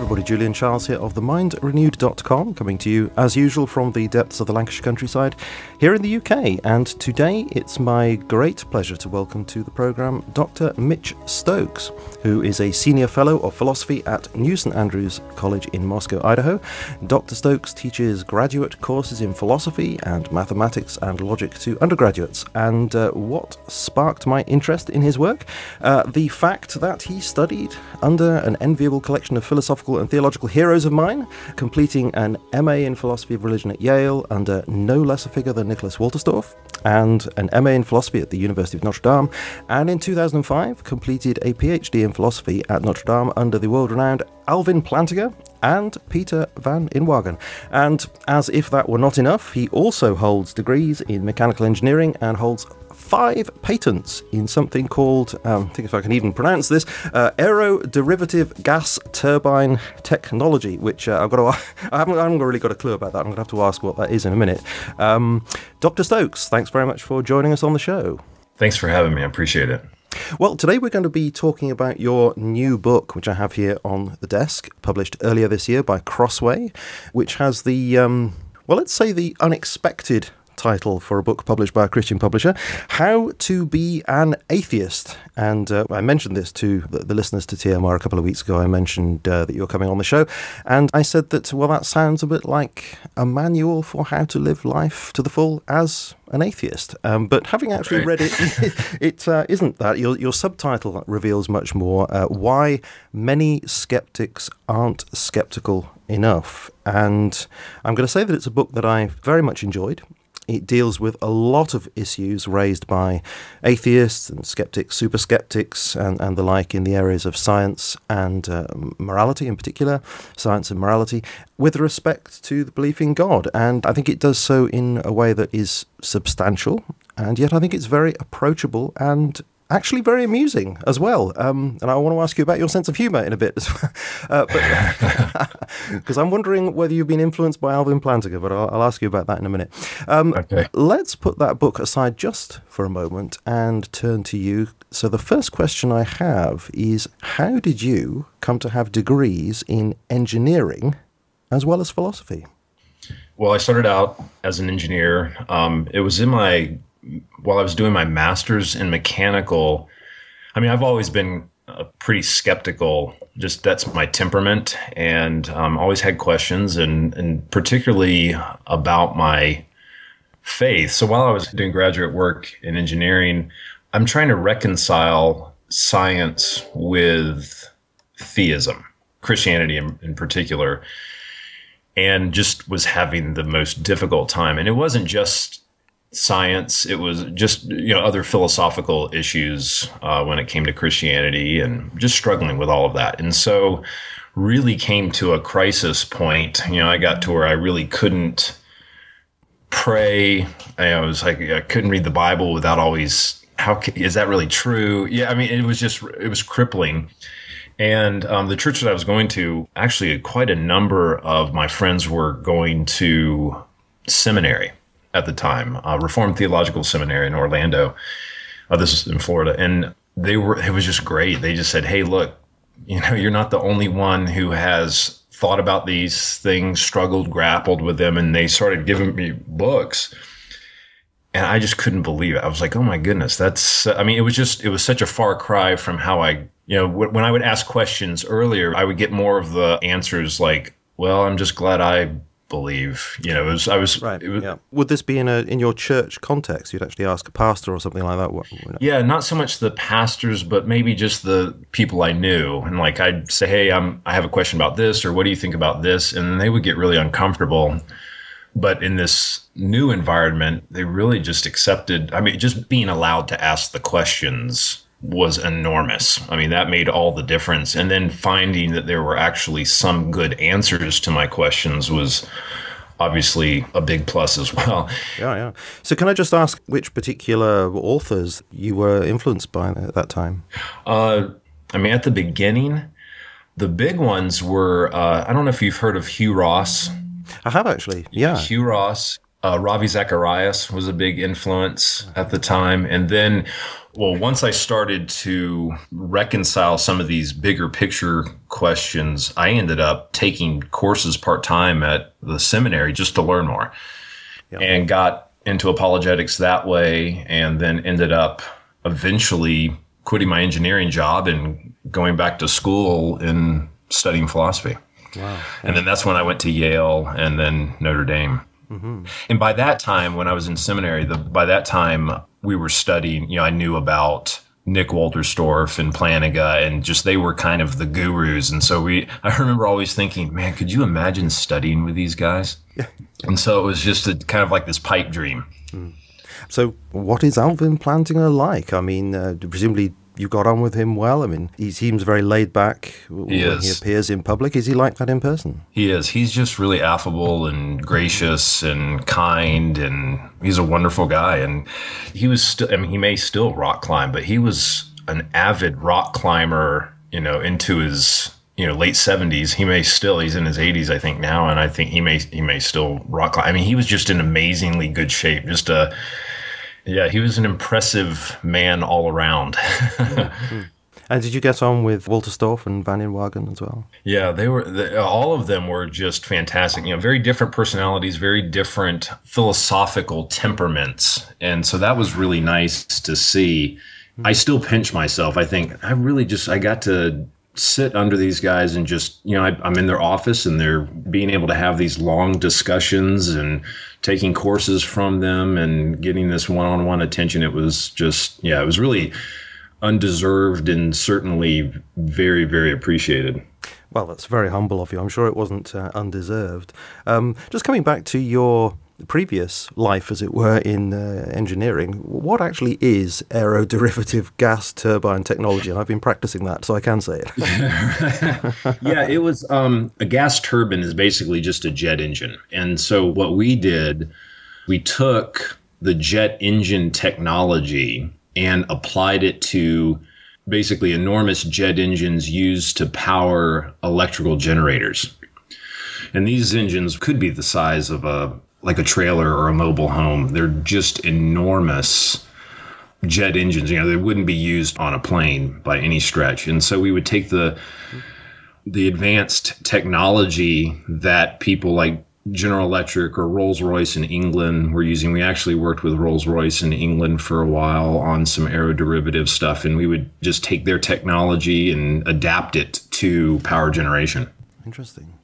everybody, Julian Charles here of TheMindRenewed.com, coming to you as usual from the depths of the Lancashire countryside here in the UK. And today it's my great pleasure to welcome to the programme Dr. Mitch Stokes, who is a Senior Fellow of Philosophy at New St. Andrews College in Moscow, Idaho. Dr. Stokes teaches graduate courses in philosophy and mathematics and logic to undergraduates. And what sparked my interest in his work? The fact that he studied under an enviable collection of philosophical and theological heroes of mine, completing an MA in philosophy of religion at Yale under no less a figure than Nicholas Wolterstorff, and an MA in philosophy at the University of Notre Dame, and in 2005 completed a PhD in philosophy at Notre Dame under the world-renowned Alvin Plantinga and Peter van Inwagen. And as if that were not enough, he also holds degrees in mechanical engineering and holds 5 patents in something called, I think if I can even pronounce this, aeroderivative gas turbine technology, which I haven't really got a clue about that. I'm going to have to ask what that is in a minute. Dr. Stokes, thanks very much for joining us on the show. Thanks for having me. I appreciate it. Well, today we're going to be talking about your new book, which I have here on the desk, published earlier this year by Crossway, which has the, well, let's say the unexpected title for a book published by a Christian publisher, How to Be an Atheist. And I mentioned this to the listeners to TMR a couple of weeks ago. I mentioned that you're coming on the show, and I said that, well, that sounds a bit like a manual for how to live life to the full as an atheist. But having actually read it, it isn't that. Your subtitle reveals much more, Why Many Skeptics Aren't Skeptical Enough. And I'm going to say that it's a book that I very much enjoyed. It deals with a lot of issues raised by atheists and skeptics, super skeptics, and the like in the areas of science and morality in particular, science and morality, with respect to the belief in God. And I think it does so in a way that is substantial, and yet I think it's very approachable and actually very amusing as well. And I want to ask you about your sense of humour in a bit as well. Because I'm wondering whether you've been influenced by Alvin Plantinga, but I'll ask you about that in a minute. Okay. Let's put that book aside just for a moment and turn to you. So the first question I have is, how did you come to have degrees in engineering as well as philosophy? Well, I started out as an engineer. It was in my... While I was doing my master's in mechanical, I mean, I've always been pretty skeptical. Just that's my temperament, and always had questions, and particularly about my faith. So while I was doing graduate work in engineering, I'm trying to reconcile science with theism, Christianity in particular, and just was having the most difficult time. And it wasn't just science, it was just, you know, other philosophical issues when it came to Christianity, and just struggling with all of that. And so really came to a crisis point. You know, I got to where I really couldn't pray. I was like, I couldn't read the Bible without always, is that really true? Yeah, I mean, it was just, it was crippling. And the church that I was going to, actually quite a number of my friends were going to seminary at the time, Reformed Theological Seminary in Orlando. This is in Florida. And they were, it was just great. They just said, hey, look, you know, you're not the only one who has thought about these things, struggled, grappled with them. And they started giving me books, and I just couldn't believe it. I was like, oh my goodness, that's, I mean, it was just, it was such a far cry from how I, you know, when I would ask questions earlier, I would get more of the answers like, well, I'm just glad I believe, you know, it was, I was right. It was, yeah. Would this be in a, in your church context? You'd actually ask a pastor or something like that. What, you know? Yeah, not so much the pastors, but maybe just the people I knew. And like, I'd say, hey, I have a question about this, or what do you think about this? And they would get really uncomfortable. But in this new environment, they really just accepted. I mean, just being allowed to ask the questions was enormous. I mean, that made all the difference. And then finding that there were actually some good answers to my questions was obviously a big plus as well. Yeah, yeah. So can I just ask which particular authors you were influenced by at that time? I mean, at the beginning, the big ones were, I don't know if you've heard of Hugh Ross. I have actually, yeah. Hugh Ross, Ravi Zacharias was a big influence at the time. And then, well, once I started to reconcile some of these bigger picture questions, I ended up taking courses part-time at the seminary just to learn more. Yep. And got into apologetics that way, and then ended up eventually quitting my engineering job and going back to school and studying philosophy. Wow. And then that's when I went to Yale and then Notre Dame. Mm-hmm. And by that time, when I was in seminary, by that time we were studying, I knew about Nick Wolterstorff and Plantinga, and just they were kind of the gurus. And so I remember always thinking, man, could you imagine studying with these guys? And so it was just kind of like this pipe dream. Mm. So what is Alvin Plantinga like? I mean, presumably you got on with him well. I mean, he seems very laid back when he appears in public. Is he like that in person? He is. He's just really affable and gracious and kind, and he's a wonderful guy. And he was still, I mean, he may still rock climb, but he was an avid rock climber, into his, late 70s. He may still, he's in his 80s, I think now. And I think he may still rock climb. I mean, he was just in amazingly good shape, yeah, he was an impressive man all around. And did you get on with Wolterstorff and van Inwagen as well? Yeah, all of them were just fantastic. Very different personalities, very different philosophical temperaments. And so that was really nice to see. I still pinch myself. I think I got to sit under these guys and just, I'm in their office and they're being able to have these long discussions and taking courses from them and getting this one-on-one attention. It was just, it was really undeserved and certainly very, very appreciated. Well, that's very humble of you. I'm sure it wasn't undeserved. Just coming back to your previous life, as it were, in engineering, what actually is aeroderivative gas turbine technology? And I've been practicing that, so I can say it. Yeah, it was a gas turbine is basically just a jet engine. And so what we did, we took the jet engine technology and applied it to basically enormous jet engines used to power electrical generators. And these engines could be the size of like a trailer or a mobile home. They're just enormous jet engines. They wouldn't be used on a plane by any stretch. And so we would take the advanced technology that people like General Electric or Rolls-Royce in England were using. We actually worked with Rolls-Royce in England for a while on some aeroderivative stuff, and we would just take their technology and adapt it to power generation. Interesting.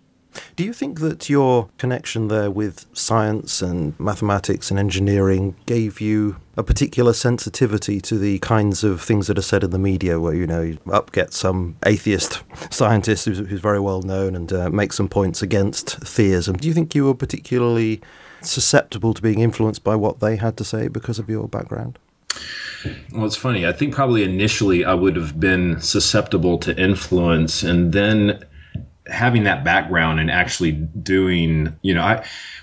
Do you think that your connection there with science and mathematics and engineering gave you a particular sensitivity to the kinds of things that are said in the media, where, you up gets some atheist scientist who's very well known and makes some points against theism? Do you think you were particularly susceptible to being influenced by what they had to say because of your background? Well, it's funny. I think probably initially I would have been susceptible to influence, and then having that background and actually doing,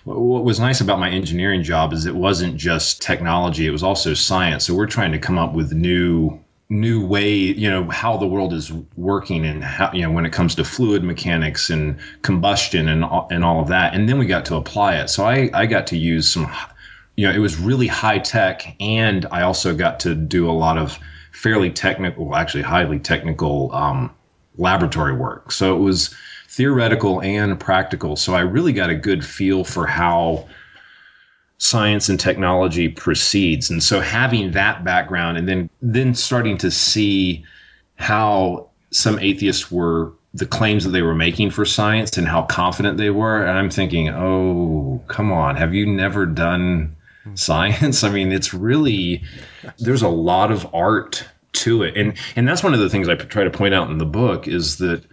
what was nice about my engineering job is it wasn't just technology, it was also science. So we're trying to come up with new way, how the world is working and how, when it comes to fluid mechanics and combustion and all of that. And then we got to apply it. So I got to use some, it was really high tech, and I also got to do a lot of highly technical, laboratory work. So it was theoretical and practical. So I really got a good feel for how science and technology proceeds. And so having that background and then starting to see how some atheists were, the claims that they were making for science and how confident they were. And I'm thinking, oh, come on, have you never done science? I mean, it's really, there's a lot of art to it. And that's one of the things I try to point out in the book is that,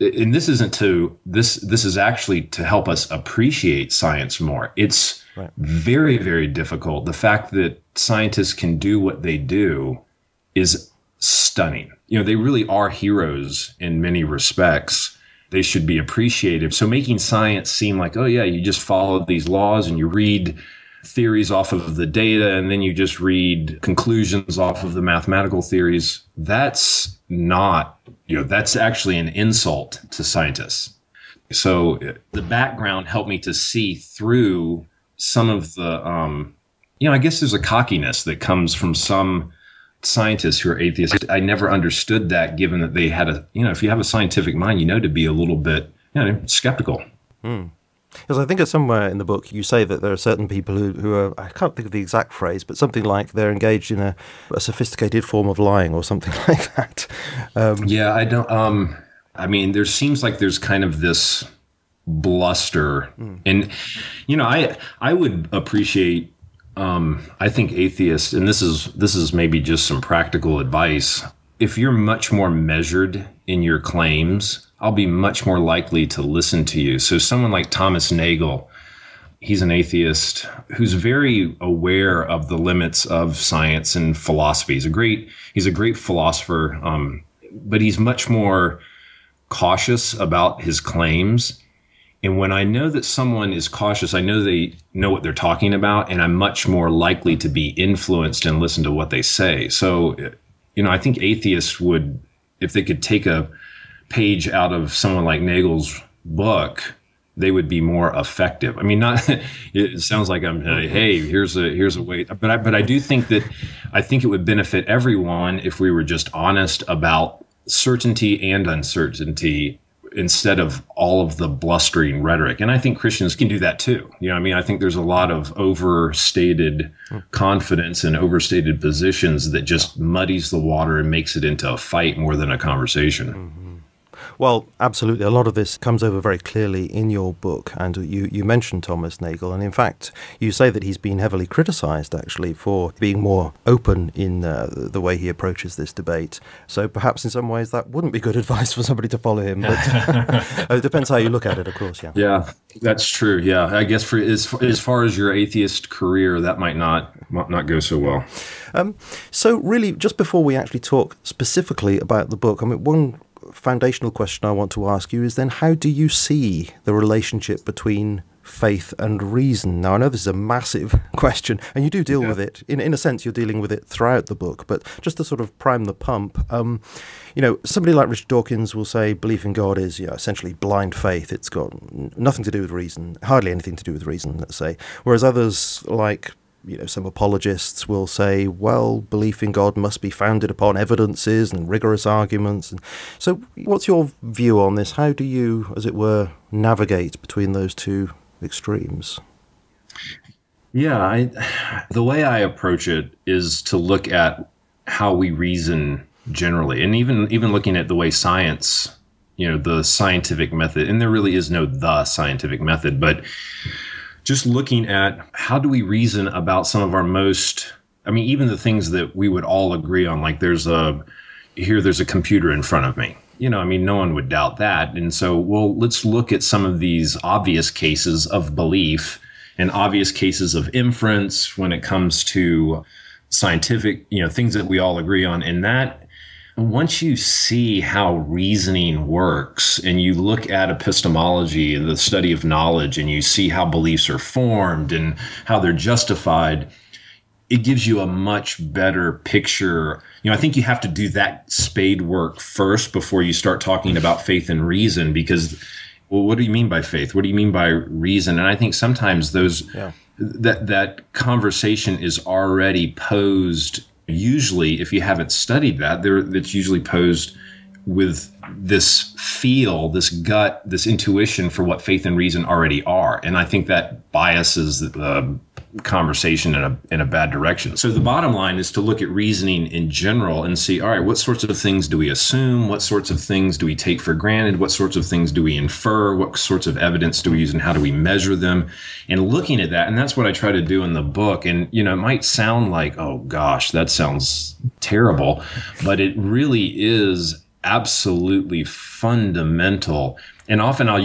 and this isn't to, this is actually to help us appreciate science more. It's right. Very, very difficult. The fact that scientists can do what they do is stunning. They really are heroes in many respects. They should be appreciated. So making science seem like, oh yeah, you just follow these laws and you read theories off of the data, and then you just read conclusions off of the mathematical theories. That's not, that's actually an insult to scientists. So the background helped me to see through some of the, I guess there's a cockiness that comes from some scientists who are atheists. I never understood that, given that they had a, if you have a scientific mind, to be a little bit, skeptical. Mm. Because I think somewhere in the book you say that there are certain people who are, I can't think of the exact phrase, but something like they're engaged in a sophisticated form of lying or something like that. Yeah, I don't, I mean, there seems like there's kind of this bluster. Mm. And, I would appreciate, I think atheists, and this is maybe just some practical advice, if you're much more measured in your claims, I'll be much more likely to listen to you. So someone like Thomas Nagel, he's an atheist who's very aware of the limits of science and philosophy. He's a great philosopher, but he's much more cautious about his claims. And when I know that someone is cautious, I know they know what they're talking about, and I'm much more likely to be influenced and listen to what they say. So, I think atheists would, if they could take a page out of someone like Nagel's book, they would be more effective. I mean, it sounds like I'm, hey, here's a way, but I do think that, I think it would benefit everyone if we were just honest about certainty and uncertainty instead of all of the blustering rhetoric. And I think Christians can do that too. I think there's a lot of overstated confidence and overstated positions that just muddies the water and makes it into a fight more than a conversation. Mm-hmm. Well, absolutely. A lot of this comes over very clearly in your book, and you mentioned Thomas Nagel, and in fact, you say that he's been heavily criticised, actually, for being more open in the way he approaches this debate. So perhaps in some ways that wouldn't be good advice for somebody to follow him, but it depends how you look at it, of course, yeah. Yeah, that's true, yeah. I guess for as far as your atheist career, that might not go so well. So really, just before we actually talk specifically about the book, I mean, one foundational question I want to ask you is then, how do you see the relationship between faith and reason? Now, I know this is a massive question, and you do deal with it. In a sense, you're dealing with it throughout the book, but just to sort of prime the pump, somebody like Richard Dawkins will say belief in God is essentially blind faith. It's got nothing to do with reason, hardly anything to do with reason, let's say. Whereas others like some apologists will say, well, belief in God must be founded upon evidences and rigorous arguments. And so what's your view on this? How do you, as it were, navigate between those two extremes? Yeah, the way I approach it is to look at how we reason generally, and even looking at the way science, the scientific method, and there really is no the scientific method, but just looking at how do we reason about some of our most, even the things that we would all agree on, like there's a computer in front of me. No one would doubt that. And so, well, let's look at some of these obvious cases of belief and obvious cases of inference when it comes to scientific, things that we all agree on. And that, once you see how reasoning works and you look at epistemology and the study of knowledge and you see how beliefs are formed and how they're justified, it gives you a much better picture. I think you have to do that spade work first before you start talking about faith and reason, because, well, what do you mean by faith? What do you mean by reason? And I think sometimes that conversation is already posed. Usually, if you haven't studied that, it's usually posed with this feel, this gut, this intuition for what faith and reason already are. And I think that biases the conversation in a bad direction. So the bottom line is to look at reasoning in general and see, all right, what sorts of things do we assume? What sorts of things do we take for granted? What sorts of things do we infer? What sorts of evidence do we use, and how do we measure them? And looking at that, and that's what I try to do in the book. And, it might sound like, oh gosh, that sounds terrible, but it really is absolutely fundamental. And often I'll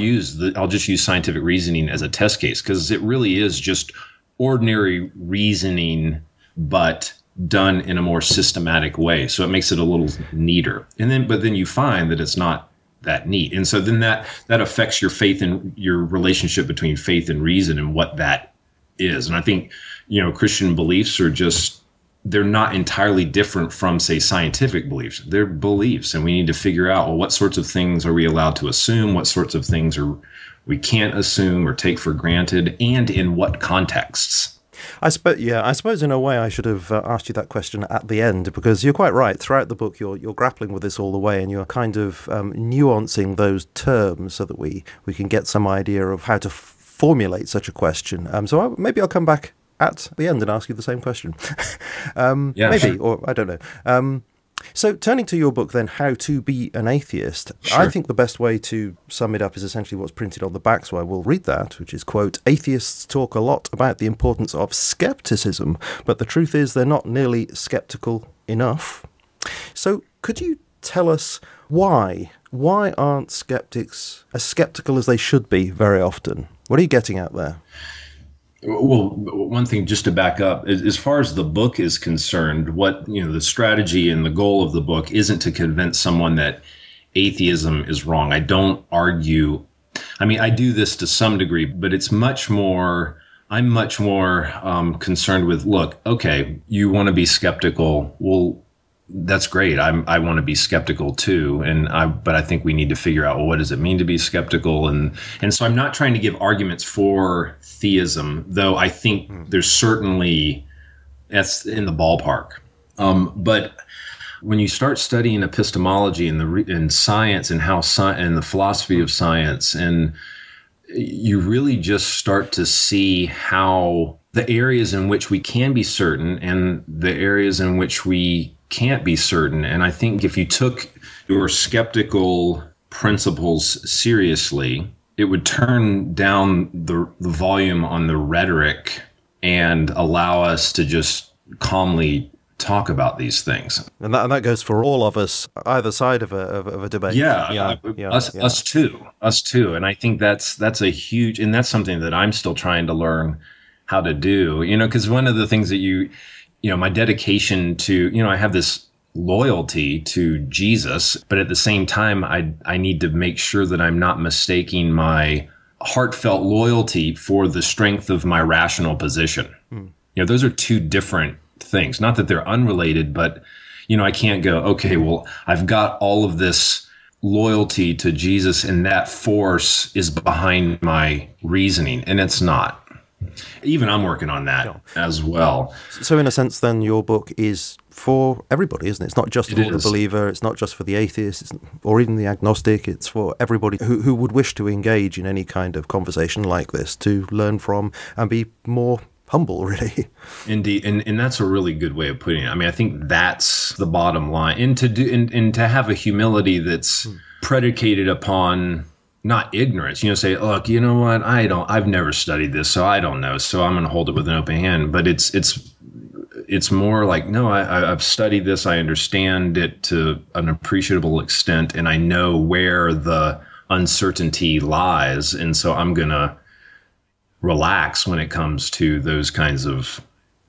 just use scientific reasoning as a test case, because it really is just ordinary reasoning, but done in a more systematic way. So it makes it a little neater. But then you find that it's not that neat. And so then that affects your faith and your relationship between faith and reason and what that is. And I think, Christian beliefs are just they're not entirely different from, say, scientific beliefs. They're beliefs, and we need to figure out, well, what sorts of things are we allowed to assume? What sorts of things are we can't assume or take for granted, and in what contexts? I suppose in a way I should have asked you that question at the end, because you're quite right. Throughout the book, you're grappling with this all the way, and you're kind of nuancing those terms so that we can get some idea of how to formulate such a question. Maybe I'll come back at the end and ask you the same question. Yeah, maybe, sure. Or I don't know. So turning to your book then, How to Be an Atheist, sure. I think the best way to sum it up is essentially what's printed on the back, so I will read that, which is, quote, "Atheists talk a lot about the importance of skepticism, but the truth is they're not nearly skeptical enough." So could you tell us why? Why aren't skeptics as skeptical as they should be very often? What are you getting at there? Well, one thing just to back up, as far as the book is concerned, what, you know, the strategy and the goal of the book isn't to convince someone that atheism is wrong. I don't argue. I mean, I do this to some degree, but it's much more, I'm much more concerned with, look, okay, you want to be skeptical. Well, that's great. I want to be skeptical too, but I think we need to figure out, well, what does it mean to be skeptical, and so I'm not trying to give arguments for theism, though I think there's certainly, that's in the ballpark. But when you start studying epistemology and science and the philosophy of science, and you really just start to see how the areas in which we can be certain and the areas in which we can't be certain. And I think if you took your skeptical principles seriously, it would turn down the volume on the rhetoric and allow us to just calmly talk about these things. And that goes for all of us, either side of a debate. Us too. And I think that's a huge, and that's something that I'm still trying to learn how to do, you know, because one of the things that you know, my dedication to, you know, I have this loyalty to Jesus, but at the same time, I need to make sure that I'm not mistaking my heartfelt loyalty for the strength of my rational position. Mm. You know, those are two different things. Not that they're unrelated, but, you know, I can't go, okay, well, I've got all of this loyalty to Jesus and that force is behind my reasoning, and it's not. Even I'm working on that as well. So in a sense, then, your book is for everybody, isn't it? It's not just for the believer. It's not just for the atheist or even the agnostic. It's for everybody who would wish to engage in any kind of conversation like this, to learn from and be more humble, really. Indeed. And that's a really good way of putting it. I mean, I think that's the bottom line. And to have a humility that's predicated upon not ignorance, you know, say, look, you know what, I've never studied this, so I don't know, so I'm going to hold it with an open hand. But it's more like, no, I've studied this, I understand it to an appreciable extent, and I know where the uncertainty lies, and so I'm going to relax when it comes to those kinds of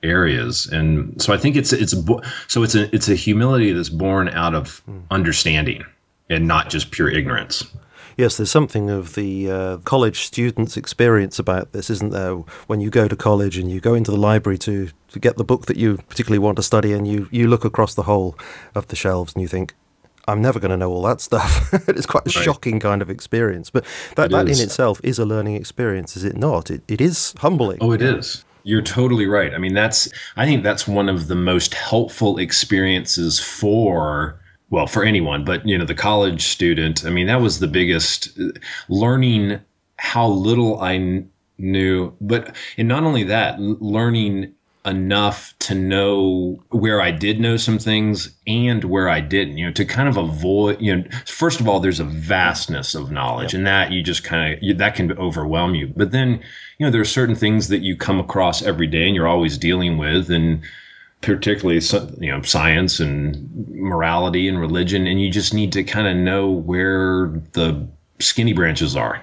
areas. And so I think it's a humility that's born out of understanding and not just pure ignorance. Yes, there's something of the college student's experience about this, isn't there? When you go to college and you go into the library to get the book that you particularly want to study, and you look across the whole of the shelves and you think, I'm never going to know all that stuff. It's quite a shocking kind of experience. But that in itself is a learning experience, is it not? It is humbling. Oh, it is. You're totally right. I mean, I think that's one of the most helpful experiences for anyone, but, you know, the college student. I mean, that was the biggest, learning how little I knew, and not only that, learning enough to know where I did know some things and where I didn't, you know, to kind of avoid, you know, first of all, there's a vastness of knowledge, and that you just that can overwhelm you. But then, you know, there are certain things that you come across every day and you're always dealing with, and particularly, you know, science and morality and religion, and you just need to kind of know where the skinny branches are.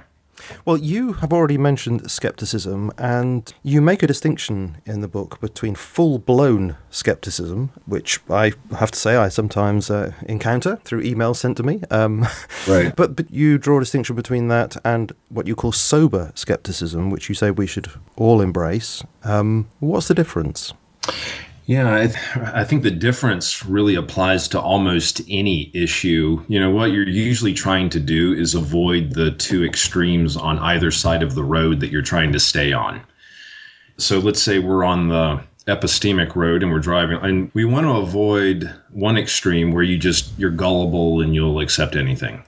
Well, you have already mentioned skepticism, and you make a distinction in the book between full-blown skepticism, which I have to say I sometimes encounter through emails sent to me, right. But you draw a distinction between that and what you call sober skepticism, which you say we should all embrace. What's the difference? Yeah, I think the difference really applies to almost any issue. You know, what you're usually trying to do is avoid the two extremes on either side of the road that you're trying to stay on. So let's say we're on the epistemic road and we're driving, and we want to avoid one extreme where you're gullible and you'll accept anything.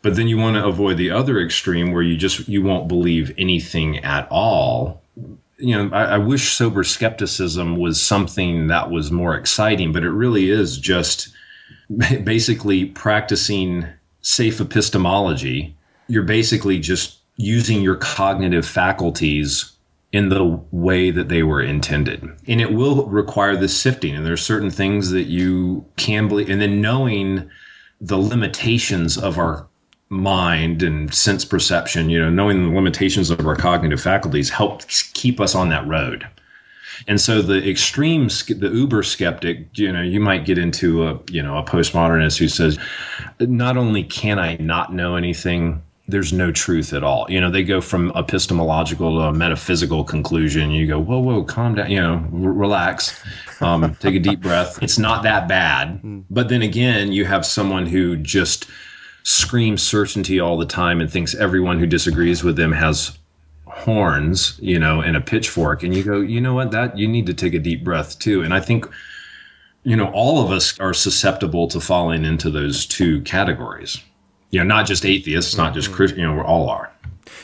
But then you want to avoid the other extreme where you won't believe anything at all. You know, I wish sober skepticism was something that was more exciting, but it really is just basically practicing safe epistemology. You're basically just using your cognitive faculties in the way that they were intended. And it will require this sifting. And there are certain things that you can believe. And then knowing the limitations of our mind and sense perception, you know, knowing the limitations of our cognitive faculties helps keep us on that road. And so the extreme, the uber skeptic, you know, you might get into a postmodernist who says, not only can I not know anything, there's no truth at all. You know, they go from epistemological to a metaphysical conclusion. You go, whoa, calm down, you know, relax, take a deep breath. It's not that bad. But then again, you have someone who just screams certainty all the time and thinks everyone who disagrees with them has horns, you know, and a pitchfork. And you go, you know what, that you need to take a deep breath too. And I think, you know, all of us are susceptible to falling into those two categories. You know, not just atheists, not just Christians, you know, we all are.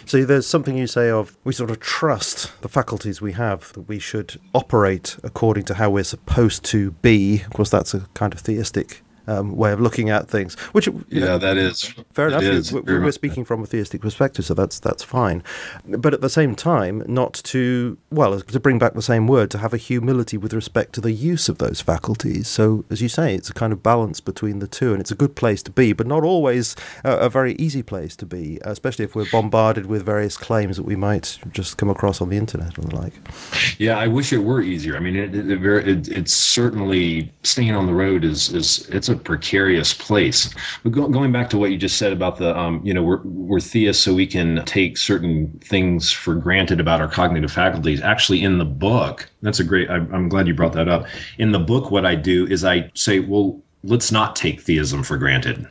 So there's something you say of, we sort of trust the faculties we have, that we should operate according to how we're supposed to be. Of course, that's a kind of theistic way of looking at things, which, yeah, that is fair enough. We're speaking from a theistic perspective, so that's fine. But at the same time, not to, well, to bring back the same word, to have a humility with respect to the use of those faculties. So, as you say, it's a kind of balance between the two, and it's a good place to be, but not always a very easy place to be, especially if we're bombarded with various claims that we might just come across on the internet or the like. Yeah, I wish it were easier. I mean, it's certainly, staying on the road is a precarious place. But going back to what you just said about the, you know, we're theists, so we can take certain things for granted about our cognitive faculties. Actually, in the book, that's a great, I'm glad you brought that up. In the book, what I do is I say, well, let's not take theism for granted,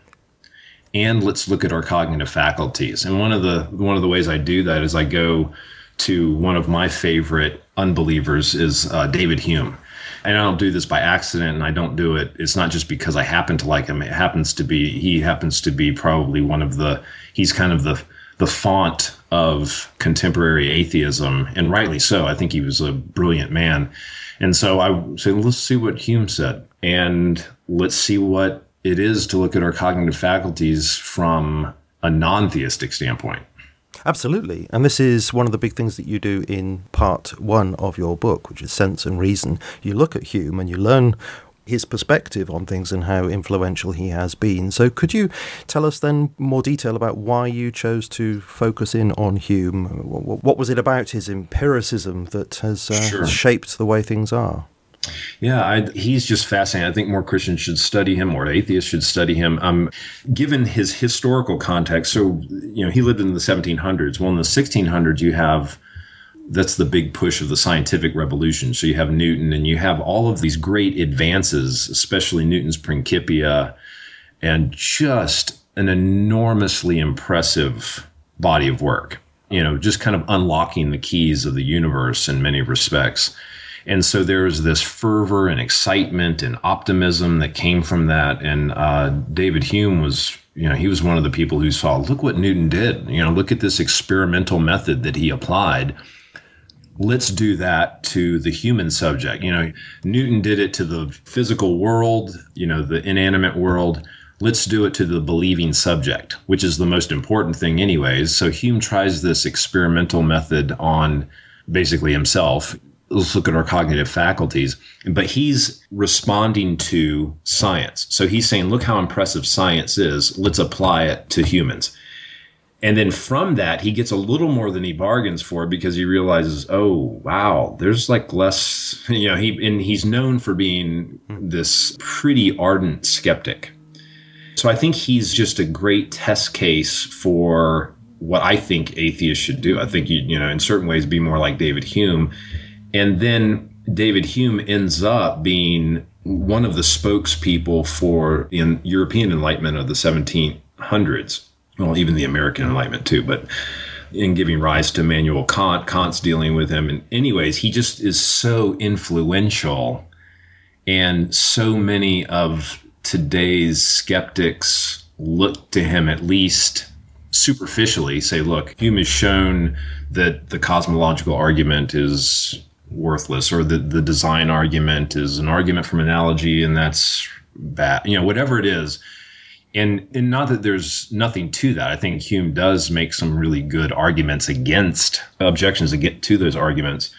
and let's look at our cognitive faculties. And one of the ways I do that is I go to one of my favorite unbelievers is David Hume. And I don't do this by accident, and I don't do it. It's not just because I happen to like him. It happens to be, he happens to be probably one of the, he's kind of the font of contemporary atheism, and rightly so. I think he was a brilliant man. And so I said, let's see what Hume said, and let's see what it is to look at our cognitive faculties from a non-theistic standpoint. Absolutely. And this is one of the big things that you do in part 1 of your book, which is Sense and Reason. You look at Hume and you learn his perspective on things and how influential he has been. So could you tell us then more detail about why you chose to focus in on Hume? What was it about his empiricism that has shaped the way things are? Yeah, he's just fascinating. I think more Christians should study him, or atheists should study him. Given his historical context, so, you know, he lived in the 1700s. Well, in the 1600s, you have, that's the big push of the scientific revolution. So you have Newton, and you have all of these great advances, especially Newton's Principia, and just an enormously impressive body of work, you know, just kind of unlocking the keys of the universe in many respects. And so there was this fervor and excitement and optimism that came from that. And David Hume was, you know, he was one of the people who saw, look what Newton did. You know, look at this experimental method that he applied. Let's do that to the human subject. You know, Newton did it to the physical world, you know, the inanimate world. Let's do it to the believing subject, which is the most important thing anyways. So Hume tries this experimental method on basically himself. Let's look at our cognitive faculties. But he's responding to science. So he's saying, look how impressive science is. Let's apply it to humans. And then from that, he gets a little more than he bargains for, because he realizes, oh, wow, there's like less, you know, he's known for being this pretty ardent skeptic. So I think he's just a great test case for what I think atheists should do. I think, you know, in certain ways, be more like David Hume. And then David Hume ends up being one of the spokespeople for the European Enlightenment of the 1700s. Well, even the American Enlightenment too, but in giving rise to Immanuel Kant, Kant's dealing with him. And anyways, he just is so influential. And so many of today's skeptics look to him, at least superficially, say, look, Hume has shown that the cosmological argument is worthless, or the design argument is an argument from analogy, and that's bad, you know, whatever it is. And not that there's nothing to that. I think Hume does make some really good arguments against objections that get to those arguments,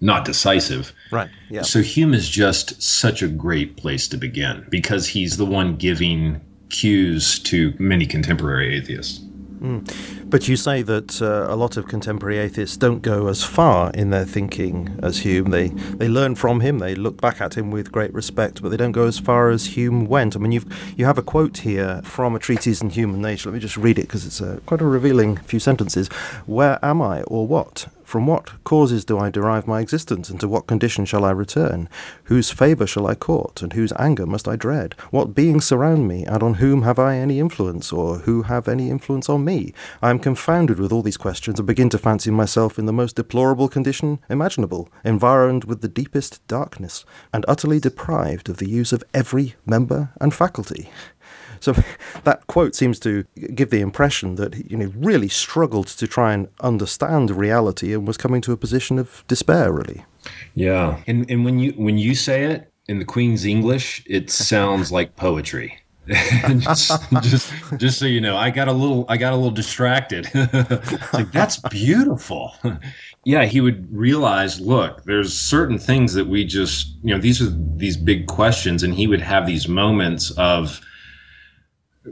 not decisive. Right. Yeah. So Hume is just such a great place to begin because he's the one giving cues to many contemporary atheists. Mm. But you say that a lot of contemporary atheists don't go as far in their thinking as Hume. They learn from him, they look back at him with great respect, but they don't go as far as Hume went. I mean, you have a quote here from A Treatise on Human Nature. Let me just read it because it's quite a revealing few sentences. "Where am I, or what? From what causes do I derive my existence, and to what condition shall I return? Whose favour shall I court, and whose anger must I dread? What beings surround me, and on whom have I any influence, or who have any influence on me? I am confounded with all these questions, and begin to fancy myself in the most deplorable condition imaginable, environed with the deepest darkness, and utterly deprived of the use of every member and faculty." So that quote seems to give the impression that, you know, really struggled to try and understand reality and was coming to a position of despair, really. Yeah. And when you say it in the Queen's English, it sounds like poetry. just so you know, I got a little distracted. Like, that's beautiful. Yeah, he would realize, look, there's certain things that we just, you know, these are these big questions, and he would have these moments of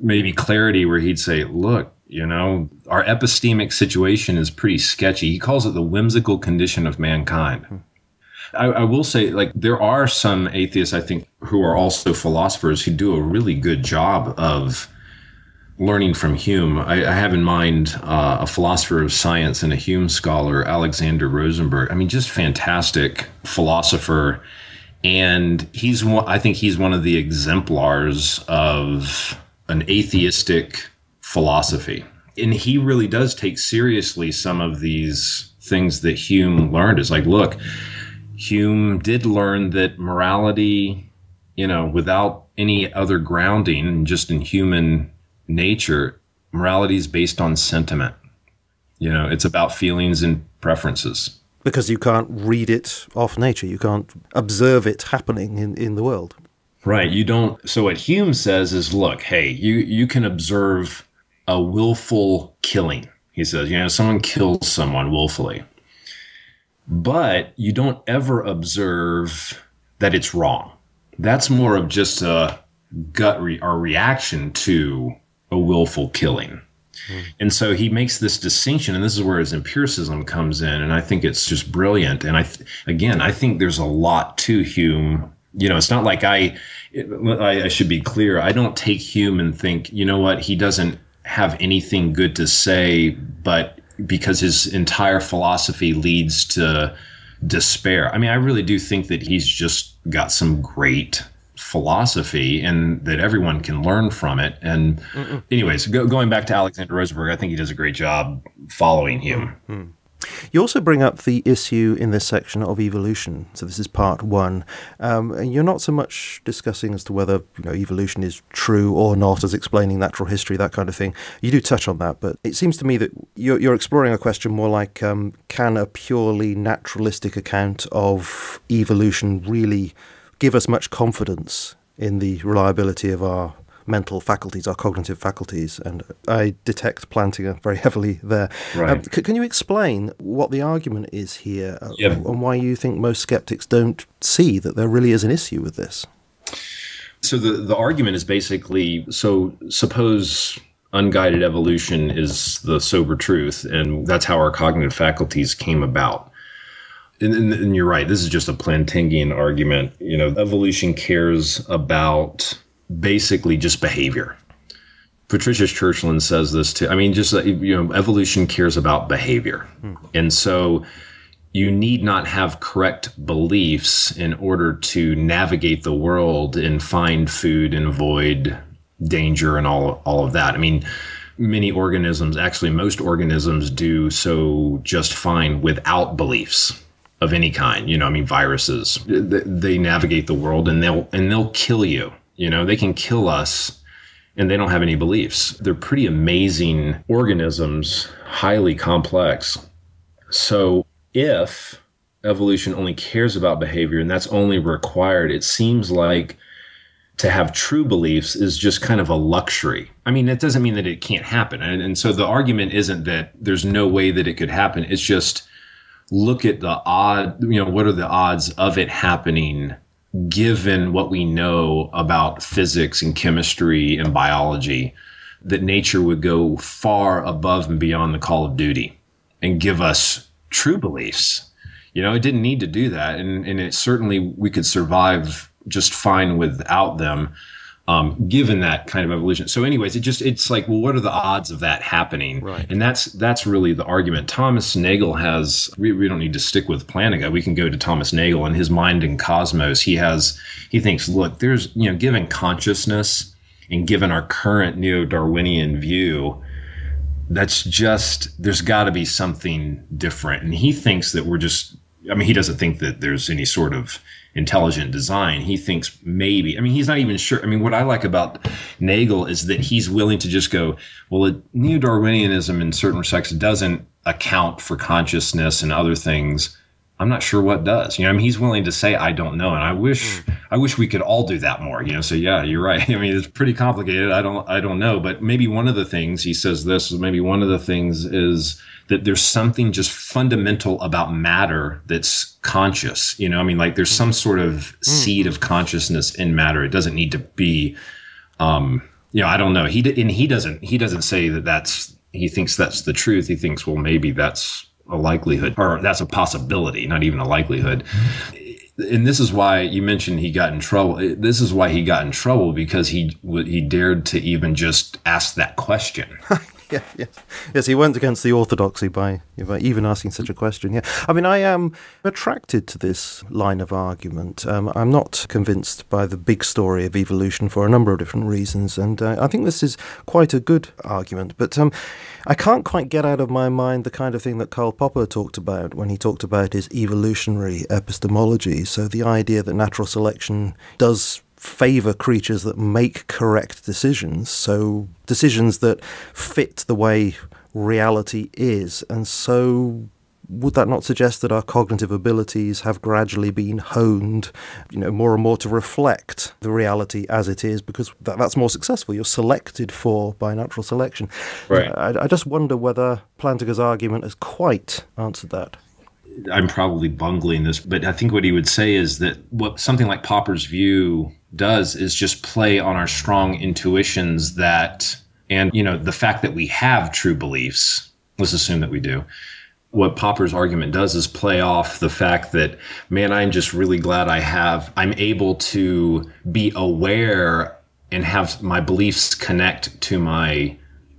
maybe clarity where he'd say, look, you know, our epistemic situation is pretty sketchy. He calls it the whimsical condition of mankind. Mm-hmm. I will say, like, there are some atheists, I think, who are also philosophers who do a really good job of learning from Hume. I have in mind a philosopher of science and a Hume scholar, Alexander Rosenberg. I mean, just fantastic philosopher. And I think he's one of the exemplars of an atheistic philosophy. And he really does take seriously some of these things that Hume learned. It's like, look, Hume did learn that morality, you know, without any other grounding, just in human nature, morality is based on sentiment. You know, it's about feelings and preferences. Because you can't read it off nature. You can't observe it happening in the world. Right. You don't. So what Hume says is, look, hey, you can observe a willful killing. He says, you know, someone kills someone willfully, but you don't ever observe that it's wrong. That's more of just a gut reaction to a willful killing. Mm. And so he makes this distinction, and this is where his empiricism comes in. And I think it's just brilliant. And I think there's a lot to Hume. You know, it's not like I should be clear. I don't take Hume and think, you know what, he doesn't have anything good to say, but because his entire philosophy leads to despair. I mean, I really do think that he's just got some great philosophy and that everyone can learn from it. And anyways, going back to Alexander Rosenberg, I think he does a great job following Hume. Mm-hmm. You also bring up the issue in this section of evolution. So this is part one. And you're not so much discussing as to whether, you know, evolution is true or not, as explaining natural history, that kind of thing. You do touch on that, but it seems to me that you're exploring a question more like, can a purely naturalistic account of evolution really give us much confidence in the reliability of our mental faculties, our cognitive faculties? And I detect Plantinga very heavily there. Right. Can you explain what the argument is here, yeah, and why you think most skeptics don't see that there really is an issue with this? So the argument is basically, so suppose unguided evolution is the sober truth, and that's how our cognitive faculties came about. And you're right, this is just a Plantingian argument. You know, evolution cares about basically just behavior. Patricia Churchland says this too. I mean, just, you know, evolution cares about behavior. Mm-hmm. And so you need not have correct beliefs in order to navigate the world and find food and avoid danger and all of that. I mean, many organisms, actually most organisms, do so just fine without beliefs of any kind. You know, I mean, viruses, they navigate the world and they'll kill you. You know, they can kill us. And they don't have any beliefs. They're pretty amazing organisms, highly complex. So if evolution only cares about behavior and that's only required, it seems like to have true beliefs is just kind of a luxury. I mean, that doesn't mean that it can't happen. And so the argument isn't that there's no way that it could happen. It's just look at the odd, you know, what are the odds of it happening given what we know about physics and chemistry and biology, that nature would go far above and beyond the call of duty and give us true beliefs. You know, it didn't need to do that. And it certainly, we could survive just fine without them, given that kind of evolution. So anyways, it's like, well, what are the odds of that happening? Right. And that's really the argument. Thomas Nagel has, we don't need to stick with Plantinga. We can go to Thomas Nagel and his Mind and Cosmos. He thinks, look, there's, you know, given consciousness and given our current neo-Darwinian view, that's just, there's gotta be something different. And he thinks that we're just, I mean, he doesn't think that there's any sort of intelligent design. He thinks maybe, I mean, he's not even sure. I mean, what I like about Nagel is that he's willing to just go, well, neo-Darwinianism in certain respects doesn't account for consciousness and other things. I'm not sure what does. You know, I mean, he's willing to say, I don't know. And I wish we could all do that more, you know? So yeah, you're right. I mean, it's pretty complicated. I don't know, but maybe one of the things he says is that there's something just fundamental about matter that's conscious. You know, I mean, like there's some sort of seed of consciousness in matter. It doesn't need to be, you know, I don't know. He doesn't say that he thinks that's the truth. He thinks, well, maybe that's a likelihood, or that's a possibility, not even a likelihood. And this is why you mentioned he got in trouble. This is why he got in trouble, because he dared to even just ask that question. Yeah, yes, he went against the orthodoxy by even asking such a question. Yeah, I mean, I am attracted to this line of argument. I'm not convinced by the big story of evolution for a number of different reasons, and I think this is quite a good argument. But I can't quite get out of my mind the kind of thing that Karl Popper talked about when he talked about his evolutionary epistemology. So the idea that natural selection does favor creatures that make correct decisions, so decisions that fit the way reality is. And so would that not suggest that our cognitive abilities have gradually been honed, you know, more and more to reflect the reality as it is, because that's more successful? You're selected for by natural selection. Right. I just wonder whether Plantinga's argument has quite answered that. I'm probably bungling this, but I think what he would say is that what something like Popper's view does is just play on our strong intuitions that, and you know, the fact that we have true beliefs, let's assume that we do. What Popper's argument does is play off the fact that, man, I'm just really glad I'm able to be aware and have my beliefs connect to my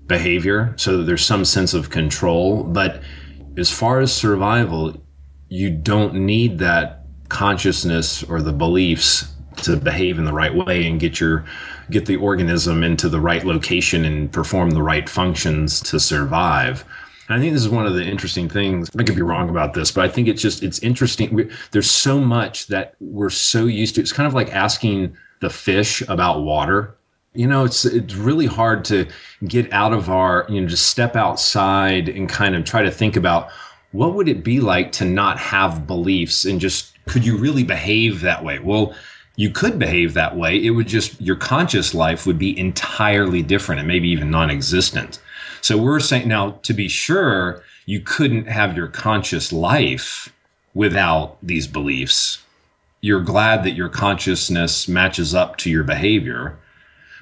behavior, so that there's some sense of control. But as far as survival, you don't need that consciousness or the beliefs to behave in the right way and get the organism into the right location and perform the right functions to survive. And I think this is one of the interesting things. I could be wrong about this, but I think it's interesting. There's so much that we're so used to. It's kind of like asking the fish about water. You know, it's really hard to get out of our, you know, just step outside and kind of try to think about what would it be like to not have beliefs, and just, could you really behave that way? Well, you could behave that way. It would just, your conscious life would be entirely different and maybe even non-existent. So we're saying now, to be sure, you couldn't have your conscious life without these beliefs. You're glad that your consciousness matches up to your behavior.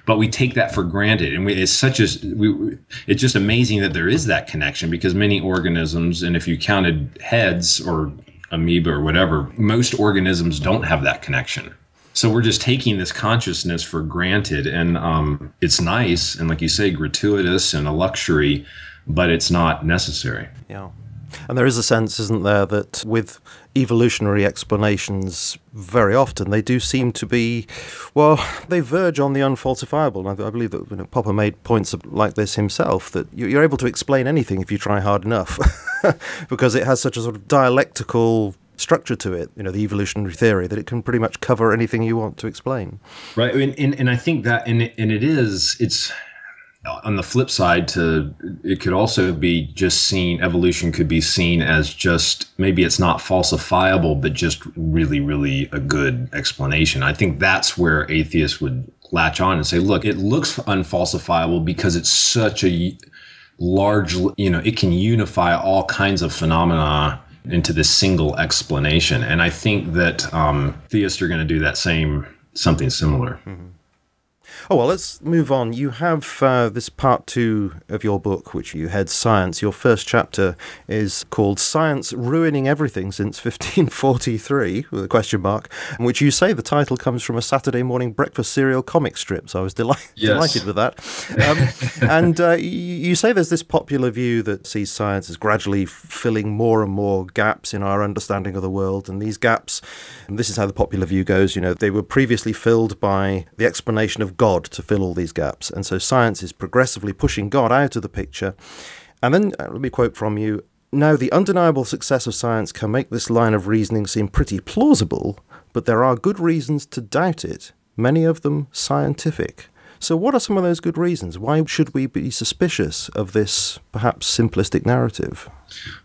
But we take that for granted, and it's just amazing that there is that connection, because many organisms, and if you counted heads or amoeba or whatever, most organisms don't have that connection. So we're just taking this consciousness for granted, and it's nice and, like you say, gratuitous and a luxury, but it's not necessary. Yeah. And there is a sense, isn't there, that with evolutionary explanations, very often they do seem to be, well, they verge on the unfalsifiable. And I believe that Popper made points like this himself, that you're able to explain anything if you try hard enough, because it has such a sort of dialectical structure to it, the evolutionary theory, that it can pretty much cover anything you want to explain. Right. And I think that, and it is, it's, on the flip side, it could also be just seen, evolution could be seen as just, maybe it's not falsifiable, but just really, really a good explanation. I think that's where atheists would latch on and say, look, it looks unfalsifiable because it's such a large, it can unify all kinds of phenomena into this single explanation. And I think that theists are going to do that something similar. Mm-hmm. Oh, well, let's move on. You have this part 2 of your book, which you head Science. Your first chapter is called Science Ruining Everything Since 1543, with a question mark, in which you say the title comes from a Saturday morning breakfast cereal comic strip. So I was delighted with that. And you say there's this popular view that sees science as gradually filling more and more gaps in our understanding of the world. And these gaps, and this is how the popular view goes, they were previously filled by the explanation of God to fill all these gaps. And so science is progressively pushing God out of the picture. And then, let me quote from you, now the undeniable success of science can make this line of reasoning seem pretty plausible, but there are good reasons to doubt it, many of them scientific. So what are some of those good reasons? Why should we be suspicious of this perhaps simplistic narrative?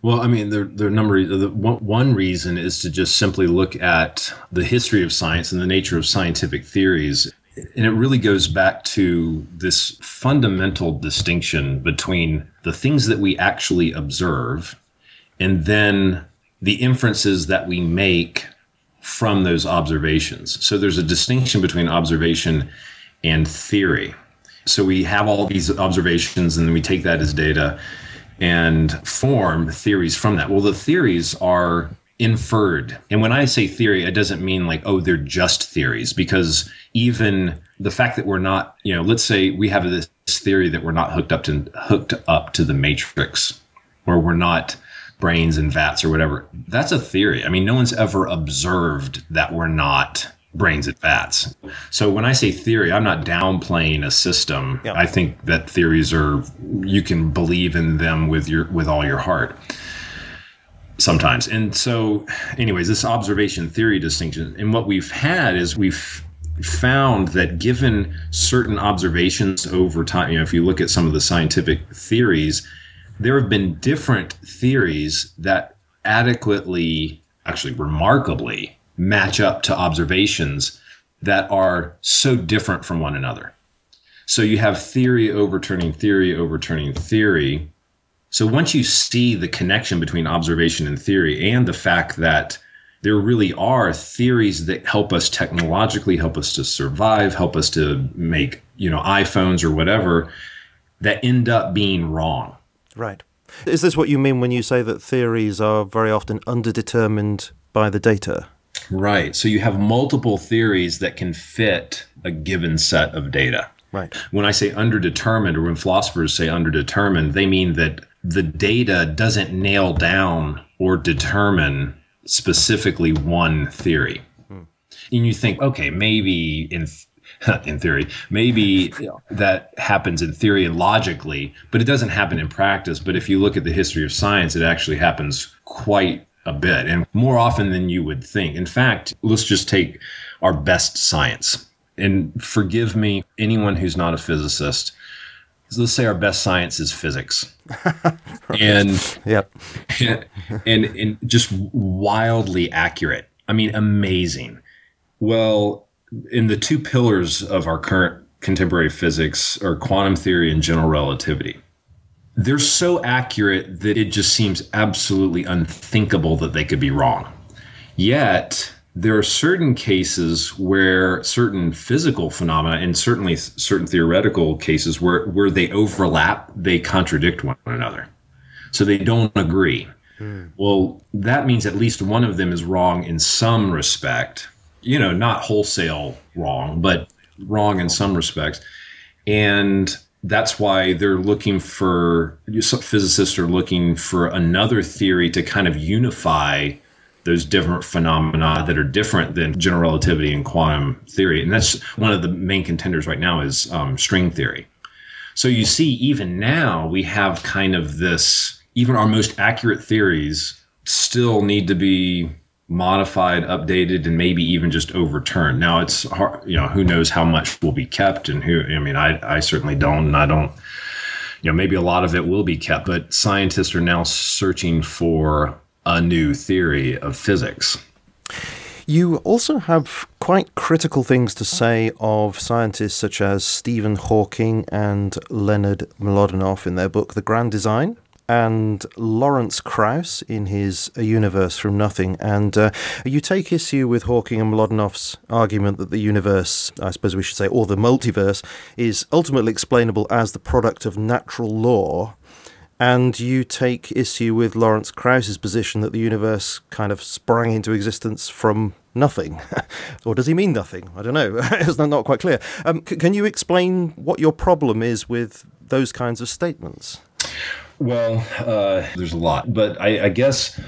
Well, I mean, there are a number of reasons. One reason is to just simply look at the history of science and the nature of scientific theories. And it really goes back to this fundamental distinction between the things that we actually observe and then the inferences that we make from those observations. So there's a distinction between observation and theory. So we have all these observations and then we take that as data and form theories from that. Well, the theories are inferred. And when I say theory, it doesn't mean like, oh, they're just theories, because even the fact that we're not, let's say we have this theory that we're not hooked up to the matrix, or we're not brains and vats or whatever. That's a theory. I mean, no one's ever observed that we're not brains and vats. So when I say theory, I'm not downplaying a system. Yep. I think that theories are, you can believe in them with all your heart. Sometimes. And so anyways, this observation theory distinction, and what we've had is we've found that given certain observations over time, if you look at some of the scientific theories, there have been different theories that adequately, actually remarkably, match up to observations that are so different from one another. So you have theory overturning theory overturning theory. So once you see the connection between observation and theory, and the fact that there really are theories that help us technologically, help us to survive, help us to make, iPhones or whatever, that end up being wrong. Right. Is this what you mean when you say that theories are very often underdetermined by the data? Right. So you have multiple theories that can fit a given set of data. Right. When I say underdetermined, or when philosophers say underdetermined, they mean that the data doesn't nail down or determine specifically one theory. Hmm. And you think, okay, maybe in theory, maybe that happens in theory and logically, but it doesn't happen in practice. But if you look at the history of science, it actually happens quite a bit, and more often than you would think. In fact, let's just take our best science. And forgive me, anyone who's not a physicist, let's say our best science is physics. And, yep. and just wildly accurate. I mean, amazing. Well, in the two pillars of our current contemporary physics are quantum theory and general relativity. They're so accurate that it just seems absolutely unthinkable that they could be wrong. Yet there are certain cases where certain physical phenomena, and certainly certain theoretical cases where they overlap, they contradict one another. So they don't agree. Mm. Well, that means at least one of them is wrong in some respect, not wholesale wrong, but wrong in some respects. And that's why they're looking for, physicists are looking for another theory to kind of unify those different phenomena that are different than general relativity and quantum theory. And that's one of the main contenders right now is string theory. So you see, even now we have kind of this, even our most accurate theories still need to be modified, updated, and maybe even just overturned. Now it's hard, who knows how much will be kept and who, I certainly don't, and I don't, maybe a lot of it will be kept, but scientists are now searching for a new theory of physics. You also have quite critical things to say of scientists such as Stephen Hawking and Leonard Mlodinow in their book, The Grand Design, and Lawrence Krauss in his A Universe from Nothing. And you take issue with Hawking and Mlodinow's argument that the universe, I suppose we should say, or the multiverse, is ultimately explainable as the product of natural law. And you take issue with Lawrence Krauss's position that the universe kind of sprang into existence from nothing. Or does he mean nothing? I don't know. It's not quite clear. Can you explain what your problem is with those kinds of statements? Well, there's a lot. But I guess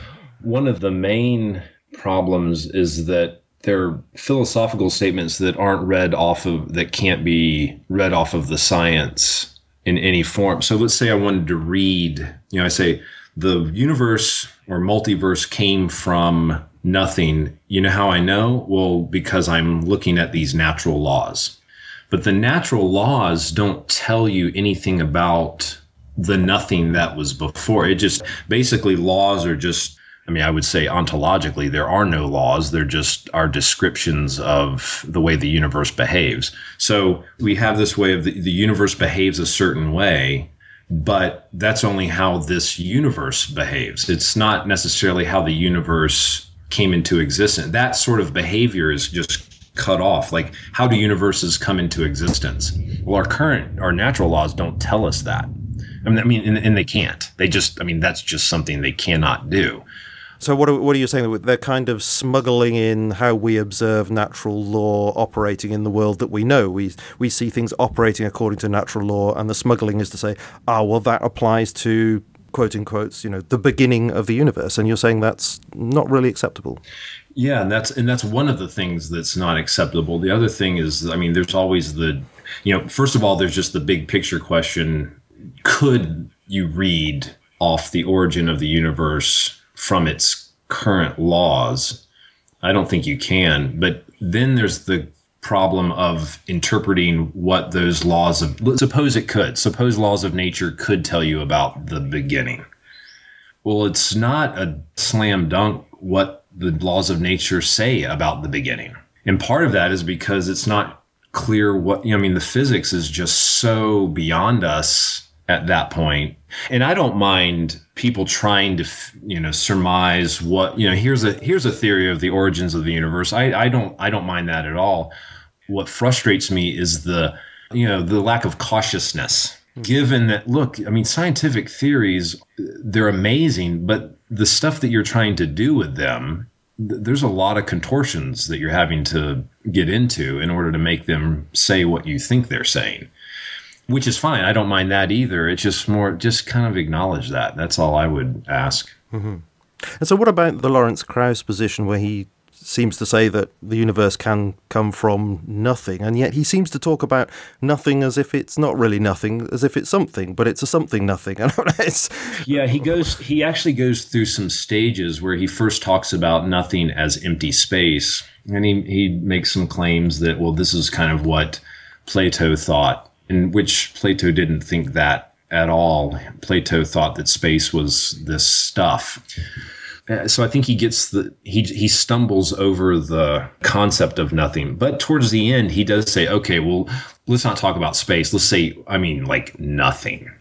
one of the main problems is that they're philosophical statements that aren't read off of, that can't be read off of the science in any form. So let's say I wanted to read, I say the universe or multiverse came from nothing. You know how I know? Well, because I'm looking at these natural laws. But the natural laws don't tell you anything about the nothing that was before. It just basically, laws are just, I would say ontologically, there are no laws. They're just our descriptions of the way the universe behaves. So we have this way of the universe behaves a certain way, but that's only how this universe behaves. It's not necessarily how the universe came into existence. That sort of behavior is just cut off. Like, how do universes come into existence? Well, our natural laws don't tell us that. And they can't. They just, that's just something they cannot do. So what are you saying? They're kind of smuggling in how we observe natural law operating in the world that we know. We see things operating according to natural law, and the smuggling is to say, ah, well, that applies to, quote in quotes, the beginning of the universe. And you're saying that's not really acceptable. Yeah, and that's one of the things that's not acceptable. The other thing is, there's always the, first of all, there's just the big picture question. Could you read off the origin of the universe from its current laws? I don't think you can. But then there's the problem of interpreting what those laws of, suppose it could. Suppose laws of nature could tell you about the beginning. Well, it's not a slam dunk what the laws of nature say about the beginning. And part of that is because it's not clear what, the physics is just so beyond us at that point. And I don't mind people trying to, surmise what, here's a theory of the origins of the universe. I don't mind that at all. What frustrates me is the, the lack of cautiousness, given that, look, scientific theories, they're amazing, but the stuff that you're trying to do with them, there's a lot of contortions that you're having to get into in order to make them say what you think they're saying. Which is fine. I don't mind that either. It's just more, just kind of acknowledge that. That's all I would ask. Mm-hmm. And so what about the Lawrence Krauss position, where he seems to say that the universe can come from nothing, and yet he seems to talk about nothing as if it's not really nothing, as if it's something, but it's a something nothing. Yeah, he actually goes through some stages where he first talks about nothing as empty space, and he makes some claims that, well, this is kind of what Plato thought, in which Plato didn't think that at all. Plato thought that space was this stuff. So I think he gets the, he stumbles over the concept of nothing. But towards the end, he does say, okay, well, let's not talk about space. Let's say, like nothing.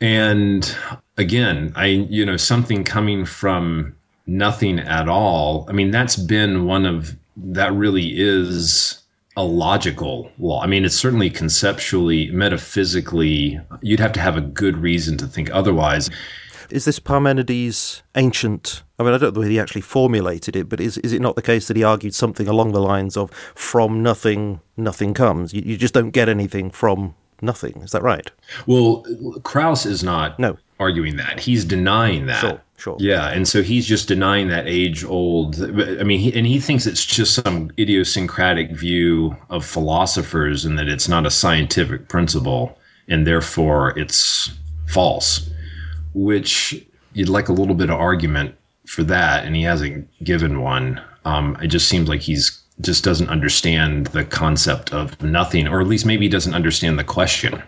And again, something coming from nothing at all. That's been one of, that really is a logical law. It's certainly conceptually, metaphysically, you'd have to have a good reason to think otherwise. Is this Parmenides ancient? I mean, I don't know whether he actually formulated it, but is it not the case that he argued something along the lines of, from nothing, nothing comes? You just don't get anything from nothing. Is that right? Well, Krauss is not arguing that. He's denying that. Sure. Yeah, and so he's just denying that age-old. I mean, he thinks it's just some idiosyncratic view of philosophers, and that it's not a scientific principle, and therefore it's false. Which you'd like a little bit of argument for that, and he hasn't given one. It just seems like he's just doesn't understand the concept of nothing, or at least maybe he doesn't understand the question.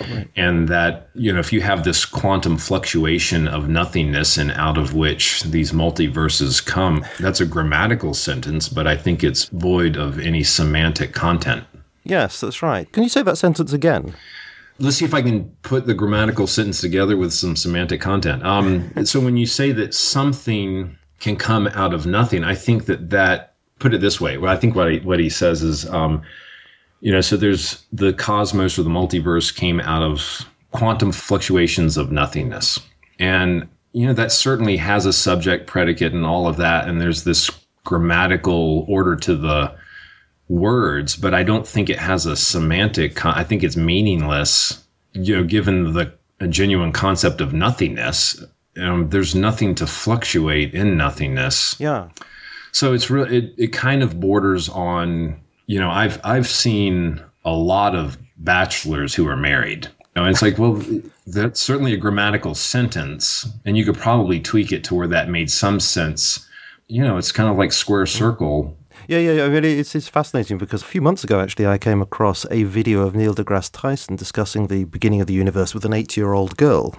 Right. And that, you know, if you have this quantum fluctuation of nothingness and out of which these multiverses come, that's a grammatical sentence, but I think it's void of any semantic content. Yes, that's right. Can you say that sentence again? Let's see if I can put the grammatical sentence together with some semantic content. So when you say that something can come out of nothing, I think that put it this way. Well, I think what he says is, you know, so there's the cosmos or the multiverse came out of quantum fluctuations of nothingness. And, you know, that certainly has a subject, predicate, and all of that. And there's this grammatical order to the words, but I don't think it has a semantic. I think it's meaningless, you know, given a genuine concept of nothingness. There's nothing to fluctuate in nothingness. Yeah. So it's really, it kind of borders on, you know, I've seen a lot of bachelors who are married. And it's like, well, that's certainly a grammatical sentence, and you could probably tweak it to where that made some sense. You know, it's kind of like square circle. Yeah. I mean, it's fascinating because a few months ago, actually, I came across a video of Neil deGrasse Tyson discussing the beginning of the universe with an 8-year-old girl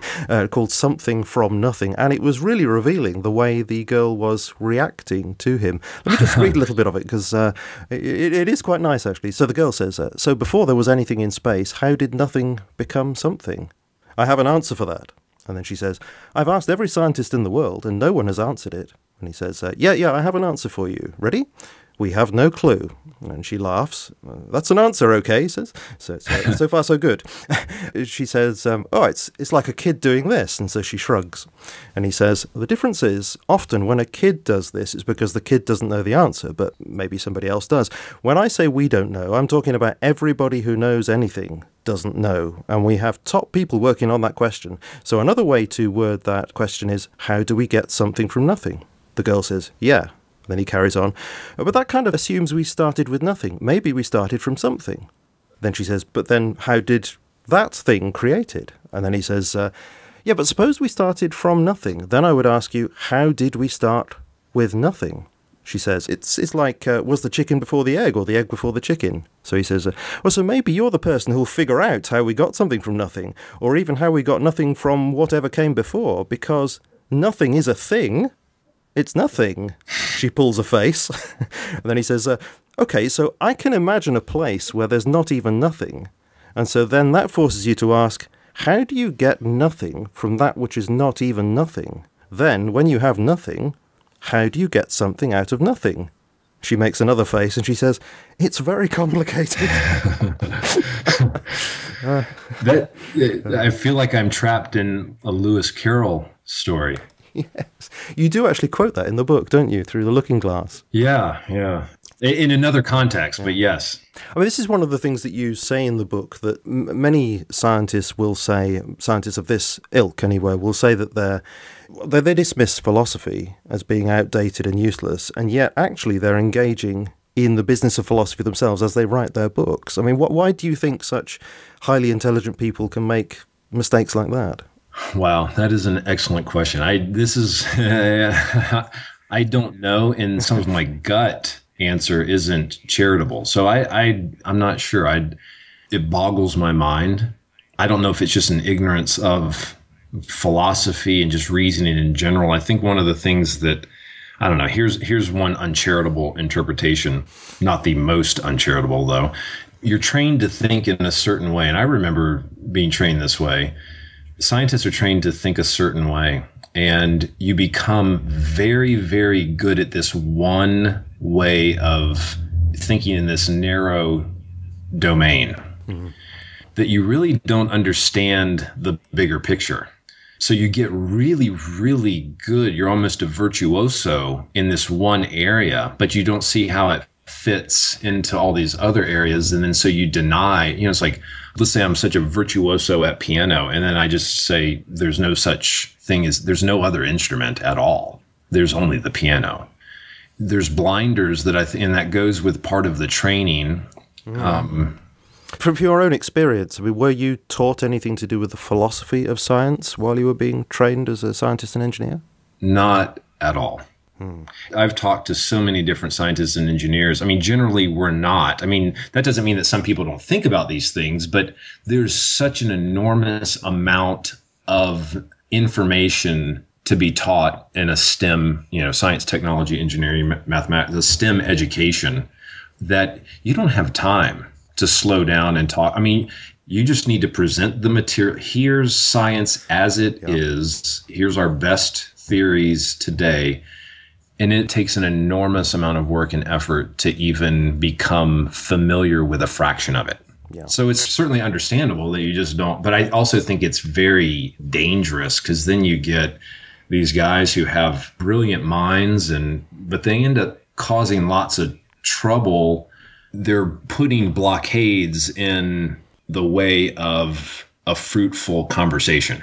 called Something From Nothing. And it was really revealing the way the girl was reacting to him. Let me just read a little bit of it because it is quite nice, actually. So the girl says, so before there was anything in space, how did nothing become something? I have an answer for that. And then she says, I've asked every scientist in the world and no one has answered it. And he says, yeah, I have an answer for you. Ready? We have no clue. And she laughs. That's an answer, okay, he says. So far, so good. She says, oh, it's like a kid doing this. And so she shrugs. And he says, the difference is often when a kid does this, it's because the kid doesn't know the answer, but maybe somebody else does. When I say we don't know, I'm talking about everybody who knows anything doesn't know. And we have top people working on that question. So another way to word that question is, how do we get something from nothing? The girl says, yeah. Then he carries on. But that kind of assumes we started with nothing. Maybe we started from something. Then she says, but then how did that thing create it? And then he says, yeah, but suppose we started from nothing. Then I would ask you, how did we start with nothing? She says, it's like, was the chicken before the egg or the egg before the chicken? So he says, well, so maybe you're the person who'll figure out how we got something from nothing, or even how we got nothing from whatever came before, because nothing is a thing. It's nothing. She pulls a face. And then he says, okay, so I can imagine a place where there's not even nothing. And so then that forces you to ask, how do you get nothing from that which is not even nothing? Then, when you have nothing, how do you get something out of nothing? She makes another face and she says, it's very complicated. I feel like I'm trapped in a Lewis Carroll story. Yes. You do actually quote that in the book, don't you, through the Looking Glass? Yeah. In another context, yeah. But yes. I mean, this is one of the things that you say in the book, that many scientists will say, scientists of this ilk anyway, will say that they dismiss philosophy as being outdated and useless, and yet actually they're engaging in the business of philosophy themselves as they write their books. I mean, why do you think such highly intelligent people can make mistakes like that? Wow, that is an excellent question. I don't know, and some of my gut answer isn't charitable. So I'm not sure. It boggles my mind. I don't know if it's just an ignorance of philosophy and just reasoning in general. I think one of the things that, I don't know, here's one uncharitable interpretation, not the most uncharitable though. You're trained to think in a certain way, and I remember being trained this way. Scientists are trained to think a certain way, and you become very, very good at this one way of thinking in this narrow domain, that you really don't understand the bigger picture. So you get really, really good. You're almost a virtuoso in this one area, but you don't see how it fits into all these other areas. And then so you deny, you know, it's like, let's say I'm such a virtuoso at piano, and then I just say there's no such thing as, there's no other instrument at all. There's only the piano. There's blinders that and that goes with part of the training. Mm. From your own experience, I mean, were you taught anything to do with the philosophy of science while you were being trained as a scientist and engineer? Not at all. Hmm. I've talked to so many different scientists and engineers. I mean, generally, we're not. I mean, that doesn't mean that some people don't think about these things, but there's such an enormous amount of information to be taught in a STEM, you know, science, technology, engineering, mathematics, the STEM education, that you don't have time to slow down and talk. I mean, you just need to present the material. Here's science as it is. Here's our best theories today. And it takes an enormous amount of work and effort to even become familiar with a fraction of it. Yeah. So it's certainly understandable that you just don't. But I also think it's very dangerous, because then you get these guys who have brilliant minds, but they end up causing lots of trouble. They're putting blockades in the way of a fruitful conversation.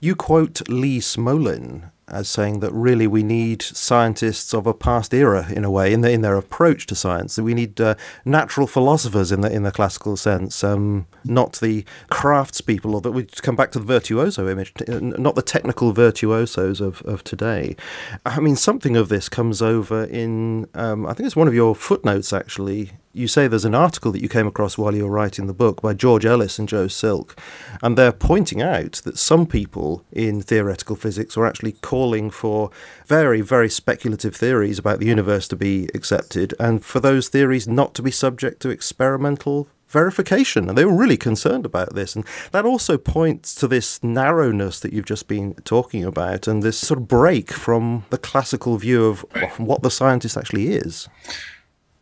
You quote Lee Smolin as saying that really we need scientists of a past era, in a way, in their approach to science, that we need natural philosophers in the classical sense, not the craftspeople, or that we come back to the virtuoso image, not the technical virtuosos of today. I mean, something of this comes over in, I think it's one of your footnotes, actually. You say there's an article that you came across while you were writing the book by George Ellis and Joe Silk, and they're pointing out that some people in theoretical physics were actually calling for very, very speculative theories about the universe to be accepted, and for those theories not to be subject to experimental verification. And they were really concerned about this. And that also points to this narrowness that you've just been talking about, and this sort of break from the classical view of what the scientist actually is.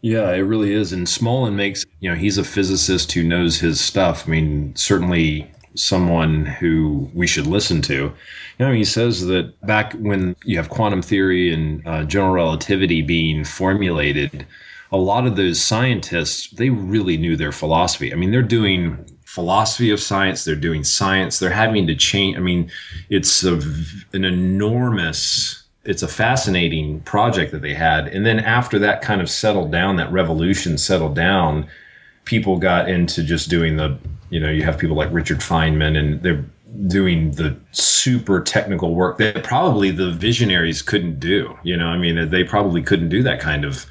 Yeah, it really is. And Smolin makes, you know, he's a physicist who knows his stuff. I mean, certainly someone who we should listen to. You know, he says that back when you have quantum theory and general relativity being formulated, a lot of those scientists, they really knew their philosophy. I mean, they're doing philosophy of science. They're doing science. They're having to change. I mean, it's an enormous... It's a fascinating project that they had. And then after that kind of settled down, that revolution settled down, people got into just doing the, you know, you have people like Richard Feynman, and they're doing the super technical work that probably the visionaries couldn't do. You know, I mean, they probably couldn't do that kind of,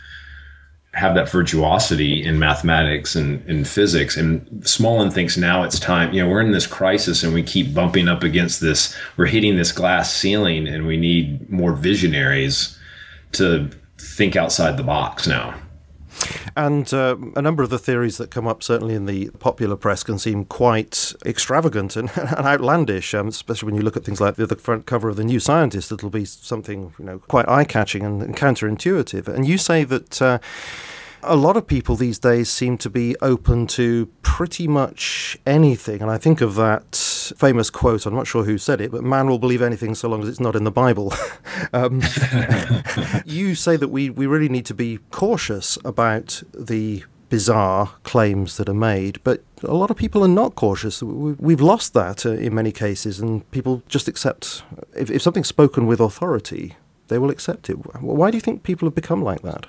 have that virtuosity in mathematics and in physics. And Smolin thinks now it's time, you know, we're in this crisis and we keep bumping up against this, we're hitting this glass ceiling, and we need more visionaries to think outside the box now. And a number of the theories that come up, certainly in the popular press, can seem quite extravagant and outlandish, especially when you look at things like the front cover of the New Scientist. It'll be something, you know, quite eye-catching and counterintuitive. And you say that a lot of people these days seem to be open to pretty much anything. And I think of that famous quote, I'm not sure who said it, but man will believe anything so long as it's not in the Bible. You say that we really need to be cautious about the bizarre claims that are made, but a lot of people are not cautious. We've lost that in many cases, and people just accept, if something's spoken with authority, they will accept it. Why do you think people have become like that?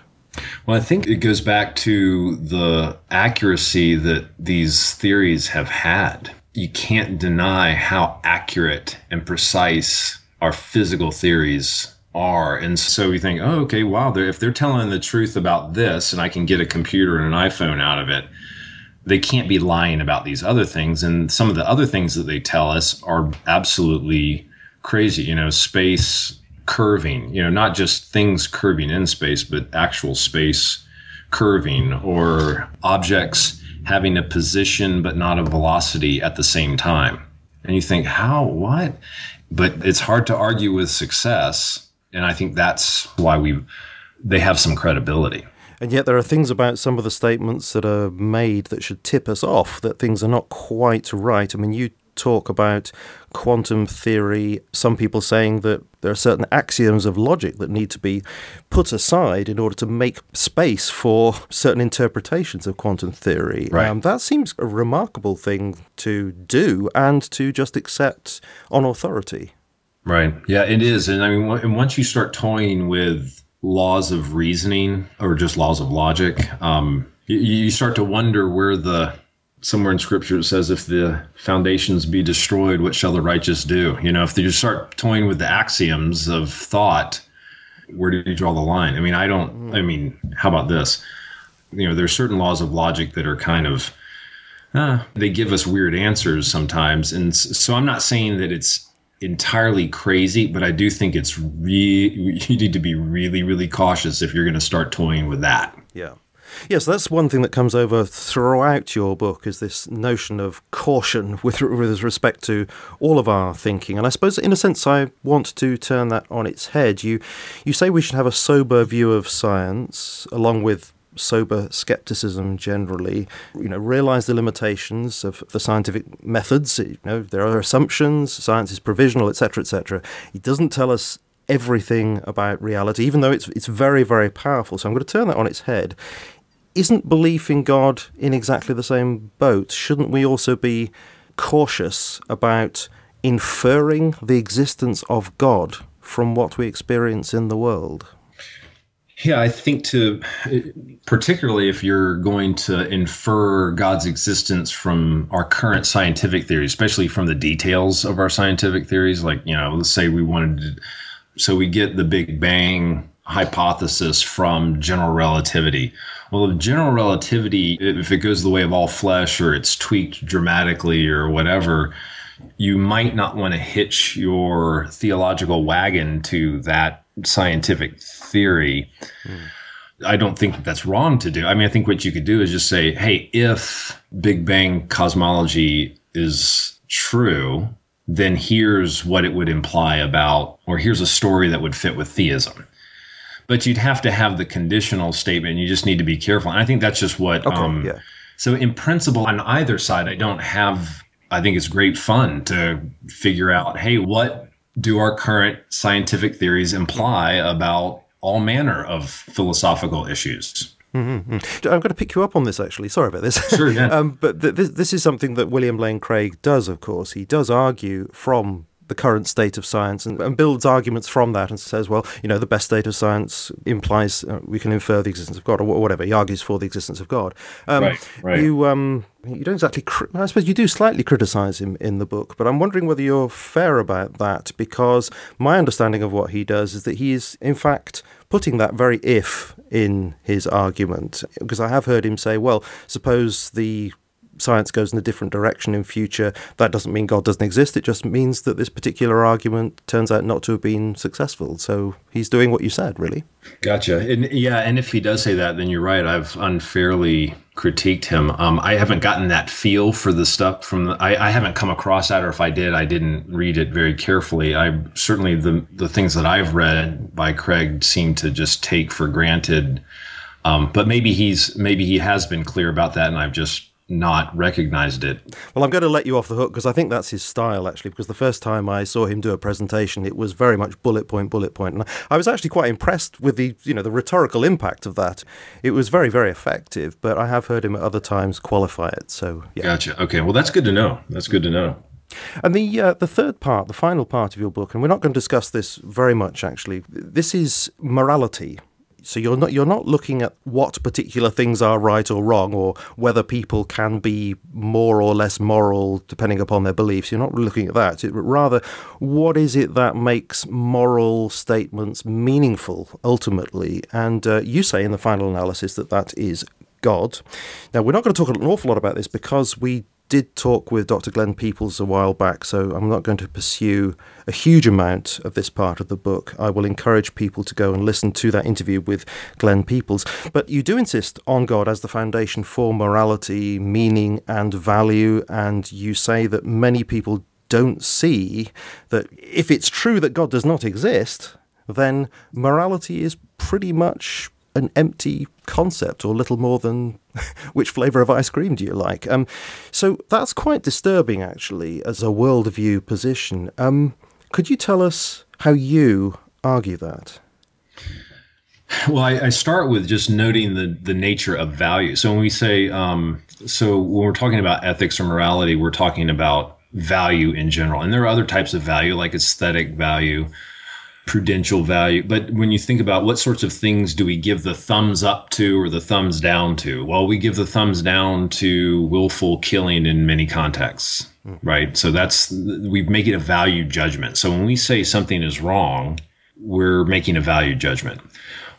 Well, I think it goes back to the accuracy that these theories have had. You can't deny how accurate and precise our physical theories are. And so you think, oh, okay, wow, if they're telling the truth about this, and I can get a computer and an iPhone out of it, they can't be lying about these other things. And some of the other things that they tell us are absolutely crazy. You know, space curving, you know, not just things curving in space, but actual space curving, or objects having a position but not a velocity at the same time. And you think, how, what? But it's hard to argue with success, and I think that's why they have some credibility. And yet there are things about some of the statements that are made that should tip us off, that things are not quite right. I mean, you talk about quantum theory, some people saying that there are certain axioms of logic that need to be put aside in order to make space for certain interpretations of quantum theory. Right. That seems a remarkable thing to do and to just accept on authority. Right. Yeah, it is. And I mean, once you start toying with laws of reasoning or just laws of logic, you start to wonder where somewhere in scripture it says, if the foundations be destroyed, what shall the righteous do? You know, if you start toying with the axioms of thought, where do you draw the line? I mean, how about this? You know, there are certain laws of logic that are kind of, they give us weird answers sometimes. And so I'm not saying that it's entirely crazy, but I do think it's you need to be really, really cautious if you're going to start toying with that. Yeah. Yes, that's one thing that comes over throughout your book, is this notion of caution with respect to all of our thinking. And I suppose, in a sense, I want to turn that on its head. You say we should have a sober view of science, along with sober skepticism generally, you know, realize the limitations of the scientific methods. You know, there are assumptions, science is provisional, etc., etc. It doesn't tell us everything about reality, even though it's very, very powerful. So I'm going to turn that on its head. Isn't belief in God in exactly the same boat? Shouldn't we also be cautious about inferring the existence of God from what we experience in the world? Yeah, I think particularly if you're going to infer God's existence from our current scientific theories, especially from the details of our scientific theories, like, you know, let's say so we get the Big Bang hypothesis from general relativity. Well, if general relativity, if it goes the way of all flesh or it's tweaked dramatically or whatever, you might not want to hitch your theological wagon to that scientific theory. Mm. I don't think that's wrong to do. I mean, I think what you could do is just say, hey, if Big Bang cosmology is true, then here's what it would imply about, or here's a story that would fit with theism. But you'd have to have the conditional statement. You just need to be careful. And I think that's just what, So in principle on either side, I think it's great fun to figure out, hey, what do our current scientific theories imply about all manner of philosophical issues? Mm-hmm. I'm going to pick you up on this, actually. Sorry about this. Sure, yeah. But this is something that William Lane Craig does, of course. He does argue from the current state of science and builds arguments from that and says, well, you know, the best state of science implies we can infer the existence of God, or whatever. He argues for the existence of God. Right. You don't exactly, I suppose you do slightly criticize him in the book, but I'm wondering whether you're fair about that, because my understanding of what he does is that he is, in fact, putting that very if in his argument, because I have heard him say, well, suppose the science goes in a different direction in future, that doesn't mean God doesn't exist. It just means that this particular argument turns out not to have been successful. So he's doing what you said, really. Gotcha. And yeah, and if he does say that, then you're right. I've unfairly critiqued him. I haven't gotten that feel for the stuff from I haven't come across that, or if I did, I didn't read it very carefully. Certainly the things that I've read by Craig seem to just take for granted. But maybe he has been clear about that, and I've just not recognized it. Well, I'm going to let you off the hook, because I think that's his style, actually, because the first time I saw him do a presentation, it was very much bullet point, and I was actually quite impressed with the, you know, the rhetorical impact of that. It was very, very effective, but I have heard him at other times qualify it, so yeah. Gotcha. Okay, well, that's good to know. That's good to know. And the third part, the final part of your book, and we're not going to discuss this very much, actually, this is morality. So you're not looking at what particular things are right or wrong, or whether people can be more or less moral depending upon their beliefs. You're not looking at that. Rather, what is it that makes moral statements meaningful ultimately? And you say in the final analysis that that is God. Now, we're not going to talk an awful lot about this, because we did talk with Dr. Glenn Peoples a while back, so I'm not going to pursue a huge amount of this part of the book. I will encourage people to go and listen to that interview with Glenn Peoples. But you do insist on God as the foundation for morality, meaning, and value, and you say that many people don't see that if it's true that God does not exist, then morality is pretty much an empty concept, or little more than which flavour of ice cream do you like? So that's quite disturbing, actually, as a worldview position. Could you tell us how you argue that? Well, I start with just noting the nature of value. So when we say, when we're talking about ethics or morality, we're talking about value in general. And there are other types of value, like aesthetic value, prudential value. But when you think about what sorts of things do we give the thumbs up to or the thumbs down to? Well, we give the thumbs down to willful killing in many contexts, right? So that's, we make it a value judgment. So when we say something is wrong, we're making a value judgment.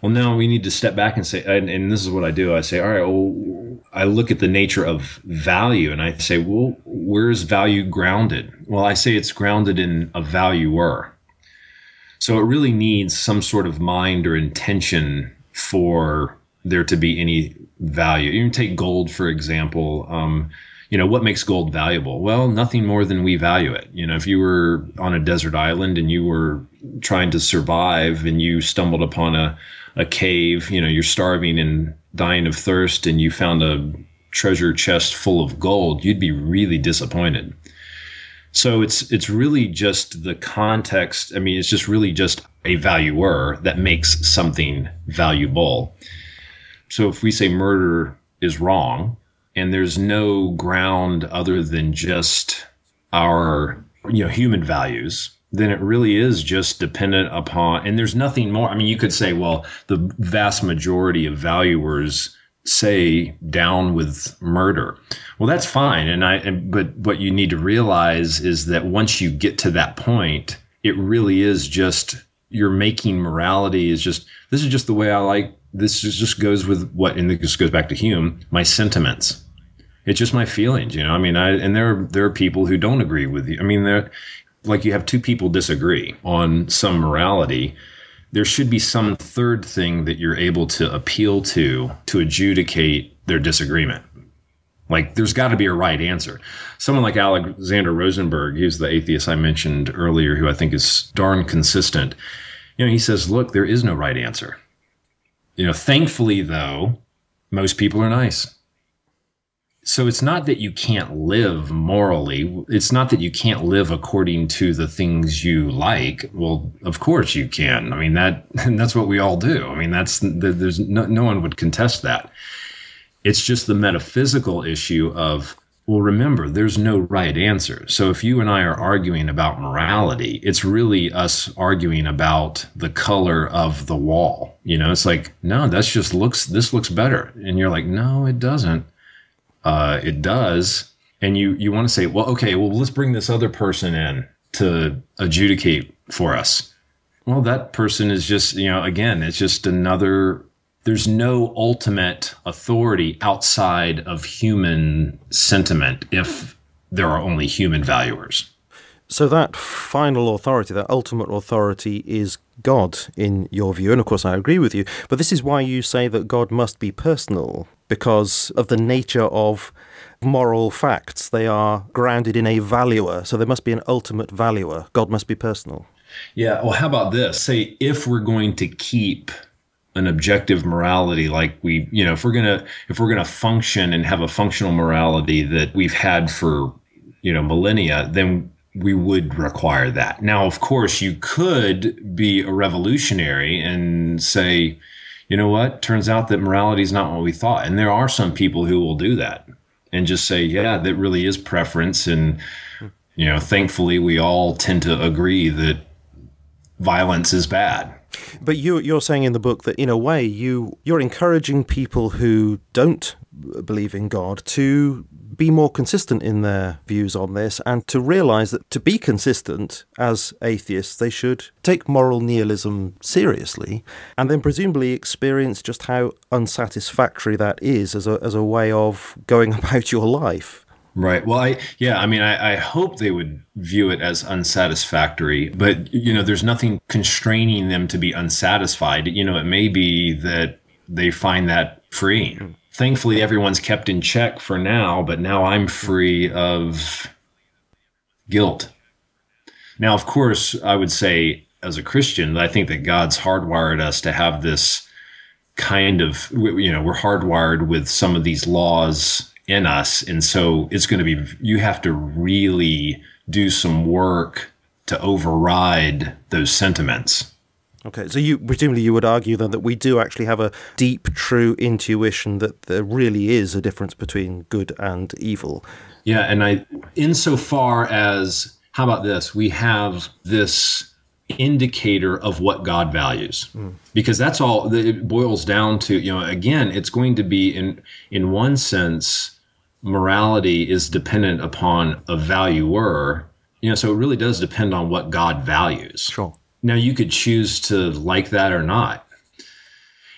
Well, now we need to step back and say, and this is what I do. I say, all right, well, I look at the nature of value and I say, well, where's value grounded? Well, I say it's grounded in a valuer. So it really needs some sort of mind or intention for there to be any value. You can take gold, for example. You know, what makes gold valuable? Well, nothing more than we value it. You know, if you were on a desert island and you were trying to survive and you stumbled upon a cave, you know, you're starving and dying of thirst and you found a treasure chest full of gold, you'd be really disappointed. So it's really just the context. I mean, it's just really just a valuer that makes something valuable. So if we say murder is wrong, and there's no ground other than just our, you know, human values, then it really is just dependent upon, and there's nothing more. I mean, you could say, well, the vast majority of valuers say down with murder. Well, that's fine. But what you need to realize is that once you get to that point, it really is just, you're making morality is just, this is just the way I like, this is just goes with what, and this goes back to Hume, my sentiments. It's just my feelings, you know. I mean, and there are people who don't agree with you. I mean, like you have two people disagree on some morality. There should be some third thing that you're able to appeal to adjudicate their disagreement. Like, there's got to be a right answer. Someone like Alexander Rosenberg, who's the atheist I mentioned earlier, who I think is darn consistent. You know, he says, look, there is no right answer. You know, thankfully, though, most people are nice. So it's not that you can't live morally. It's not that you can't live according to the things you like. Well, of course you can. I mean, that's what we all do. I mean, there's no one would contest that. It's just the metaphysical issue of, well, remember, there's no right answer. So if you and I are arguing about morality, it's really us arguing about the color of the wall. You know, it's like, no, that's just this looks better. And you're like, no, it doesn't. It does. And you want to say, well, okay, well, let's bring this other person in to adjudicate for us. Well, that person is just, you know, again, it's just another, there's no ultimate authority outside of human sentiment if there are only human valuers. So that final authority, that ultimate authority, is God in your view. And of course, I agree with you. But this is why you say that God must be personal, because of the nature of moral facts. They are grounded in a valuer. So there must be an ultimate valuer. God must be personal. Yeah. Well, how about this? Say, if we're going to keep an objective morality, like we, you know, if we're going to function and have a functional morality that we've had for, you know, millennia, then we would require that. Now, of course, you could be a revolutionary and say, you know what, turns out that morality is not what we thought. And there are some people who will do that and just say, yeah, that really is preference. And, you know, thankfully, we all tend to agree that violence is bad. But you're saying in the book that, in a way, you're encouraging people who don't believe in God to be more consistent in their views on this, and to realize that to be consistent as atheists, they should take moral nihilism seriously, and then presumably experience just how unsatisfactory that is as a way of going about your life. Right. Well, I hope they would view it as unsatisfactory, but, you know, there's nothing constraining them to be unsatisfied. You know, it may be that they find that freeing. Thankfully, everyone's kept in check for now, but now I'm free of guilt. Now, of course, I would say as a Christian, I think that God's hardwired us to have this kind of, you know, we're hardwired with some of these laws in us. And so it's going to be, you have to really do some work to override those sentiments. Okay, so you presumably you would argue then that we do actually have a deep, true intuition that there really is a difference between good and evil. Yeah, and insofar as, how about this, we have this indicator of what God values, because that's all it boils down to. You know, again, it's going to be in one sense, morality is dependent upon a valuer. You know, so it really does depend on what God values. Sure. Now, you could choose to like that or not.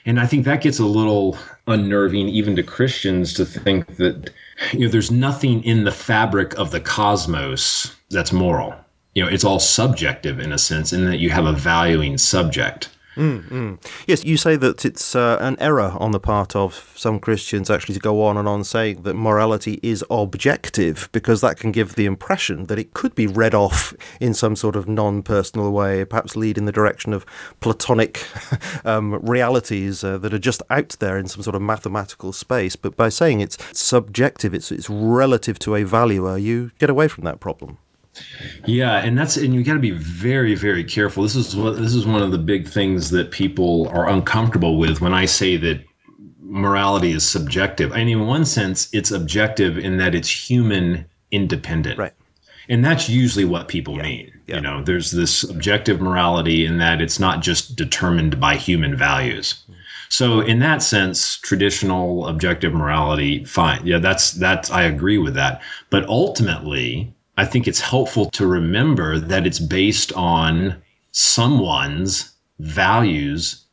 And I think that gets a little unnerving even to Christians, to think that, you know, there's nothing in the fabric of the cosmos that's moral. You know, it's all subjective in a sense, in that you have a valuing subject. Yes, you say that it's an error on the part of some Christians actually to go on and on saying that morality is objective, because that can give the impression that it could be read off in some sort of non-personal way, perhaps lead in the direction of Platonic realities that are just out there in some sort of mathematical space. But by saying it's subjective, it's relative to a valuer, you get away from that problem. Yeah, and you got to be very, very careful. This is one of the big things that people are uncomfortable with when I say that morality is subjective. And in one sense, it's objective in that it's human independent, right? And that's usually what people mean. Yeah. You know, there's this objective morality in that it's not just determined by human values. So in that sense, traditional objective morality, fine. Yeah, that's I agree with that. But ultimately, I think it's helpful to remember that it's based on someone's values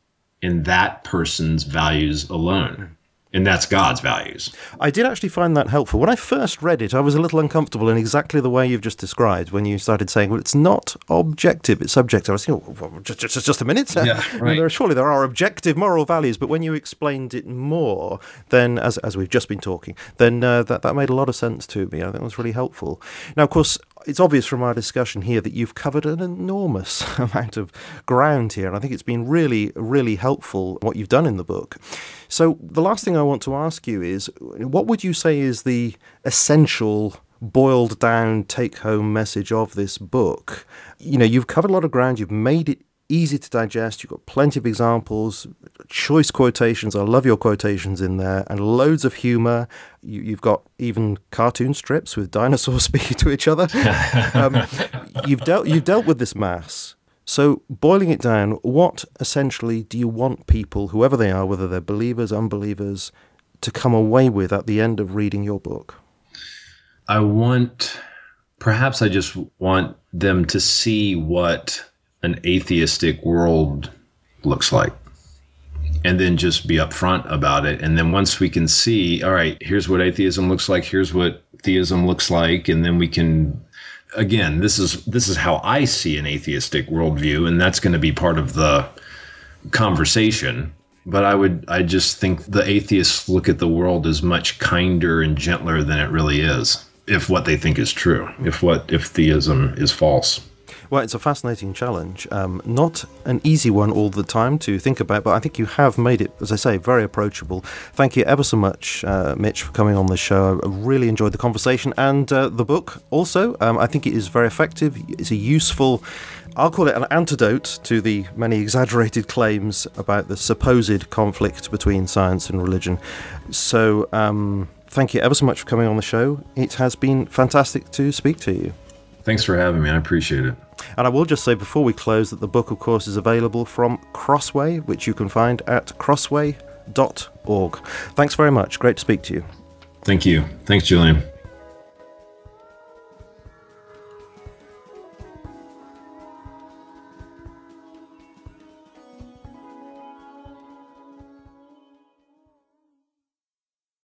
and that person's values alone. And that's God's values. I did actually find that helpful. When I first read it, I was a little uncomfortable in exactly the way you've just described, when you started saying, well, it's not objective, it's subjective. I was thinking, oh, well, just a minute. Yeah, right. Surely there are objective moral values. But when you explained it more, then, as we've just been talking, then that made a lot of sense to me. I think that was really helpful. Now, of course, it's obvious from our discussion here that you've covered an enormous amount of ground here, and I think it's been really, really helpful what you've done in the book. So the last thing I want to ask you is, what would you say is the essential boiled down take-home message of this book? You know, you've covered a lot of ground, you've made it easy to digest, you've got plenty of examples, choice quotations, I love your quotations in there, and loads of humour. You've got even cartoon strips with dinosaurs speaking to each other. You've dealt with this mass. So boiling it down, what essentially do you want people, whoever they are, whether they're believers, unbelievers, to come away with at the end of reading your book? I just want them to see what an atheistic world looks like, and then just be upfront about it. And then once we can see, all right, here's what atheism looks like, here's what theism looks like, and then we can, again, this is how I see an atheistic worldview, and that's going to be part of the conversation. But I just think the atheists look at the world as much kinder and gentler than it really is, if what they think is true, if theism is false. Well, it's a fascinating challenge, not an easy one all the time to think about, but I think you have made it, as I say, very approachable. Thank you ever so much, Mitch, for coming on the show. I really enjoyed the conversation and the book also. I think it is very effective. It's a useful, I'll call it an antidote to the many exaggerated claims about the supposed conflict between science and religion. So thank you ever so much for coming on the show. It has been fantastic to speak to you. Thanks for having me. I appreciate it. And I will just say before we close that the book, of course, is available from Crossway, which you can find at crossway.org. Thanks very much. Great to speak to you. Thank you. Thanks, Julian.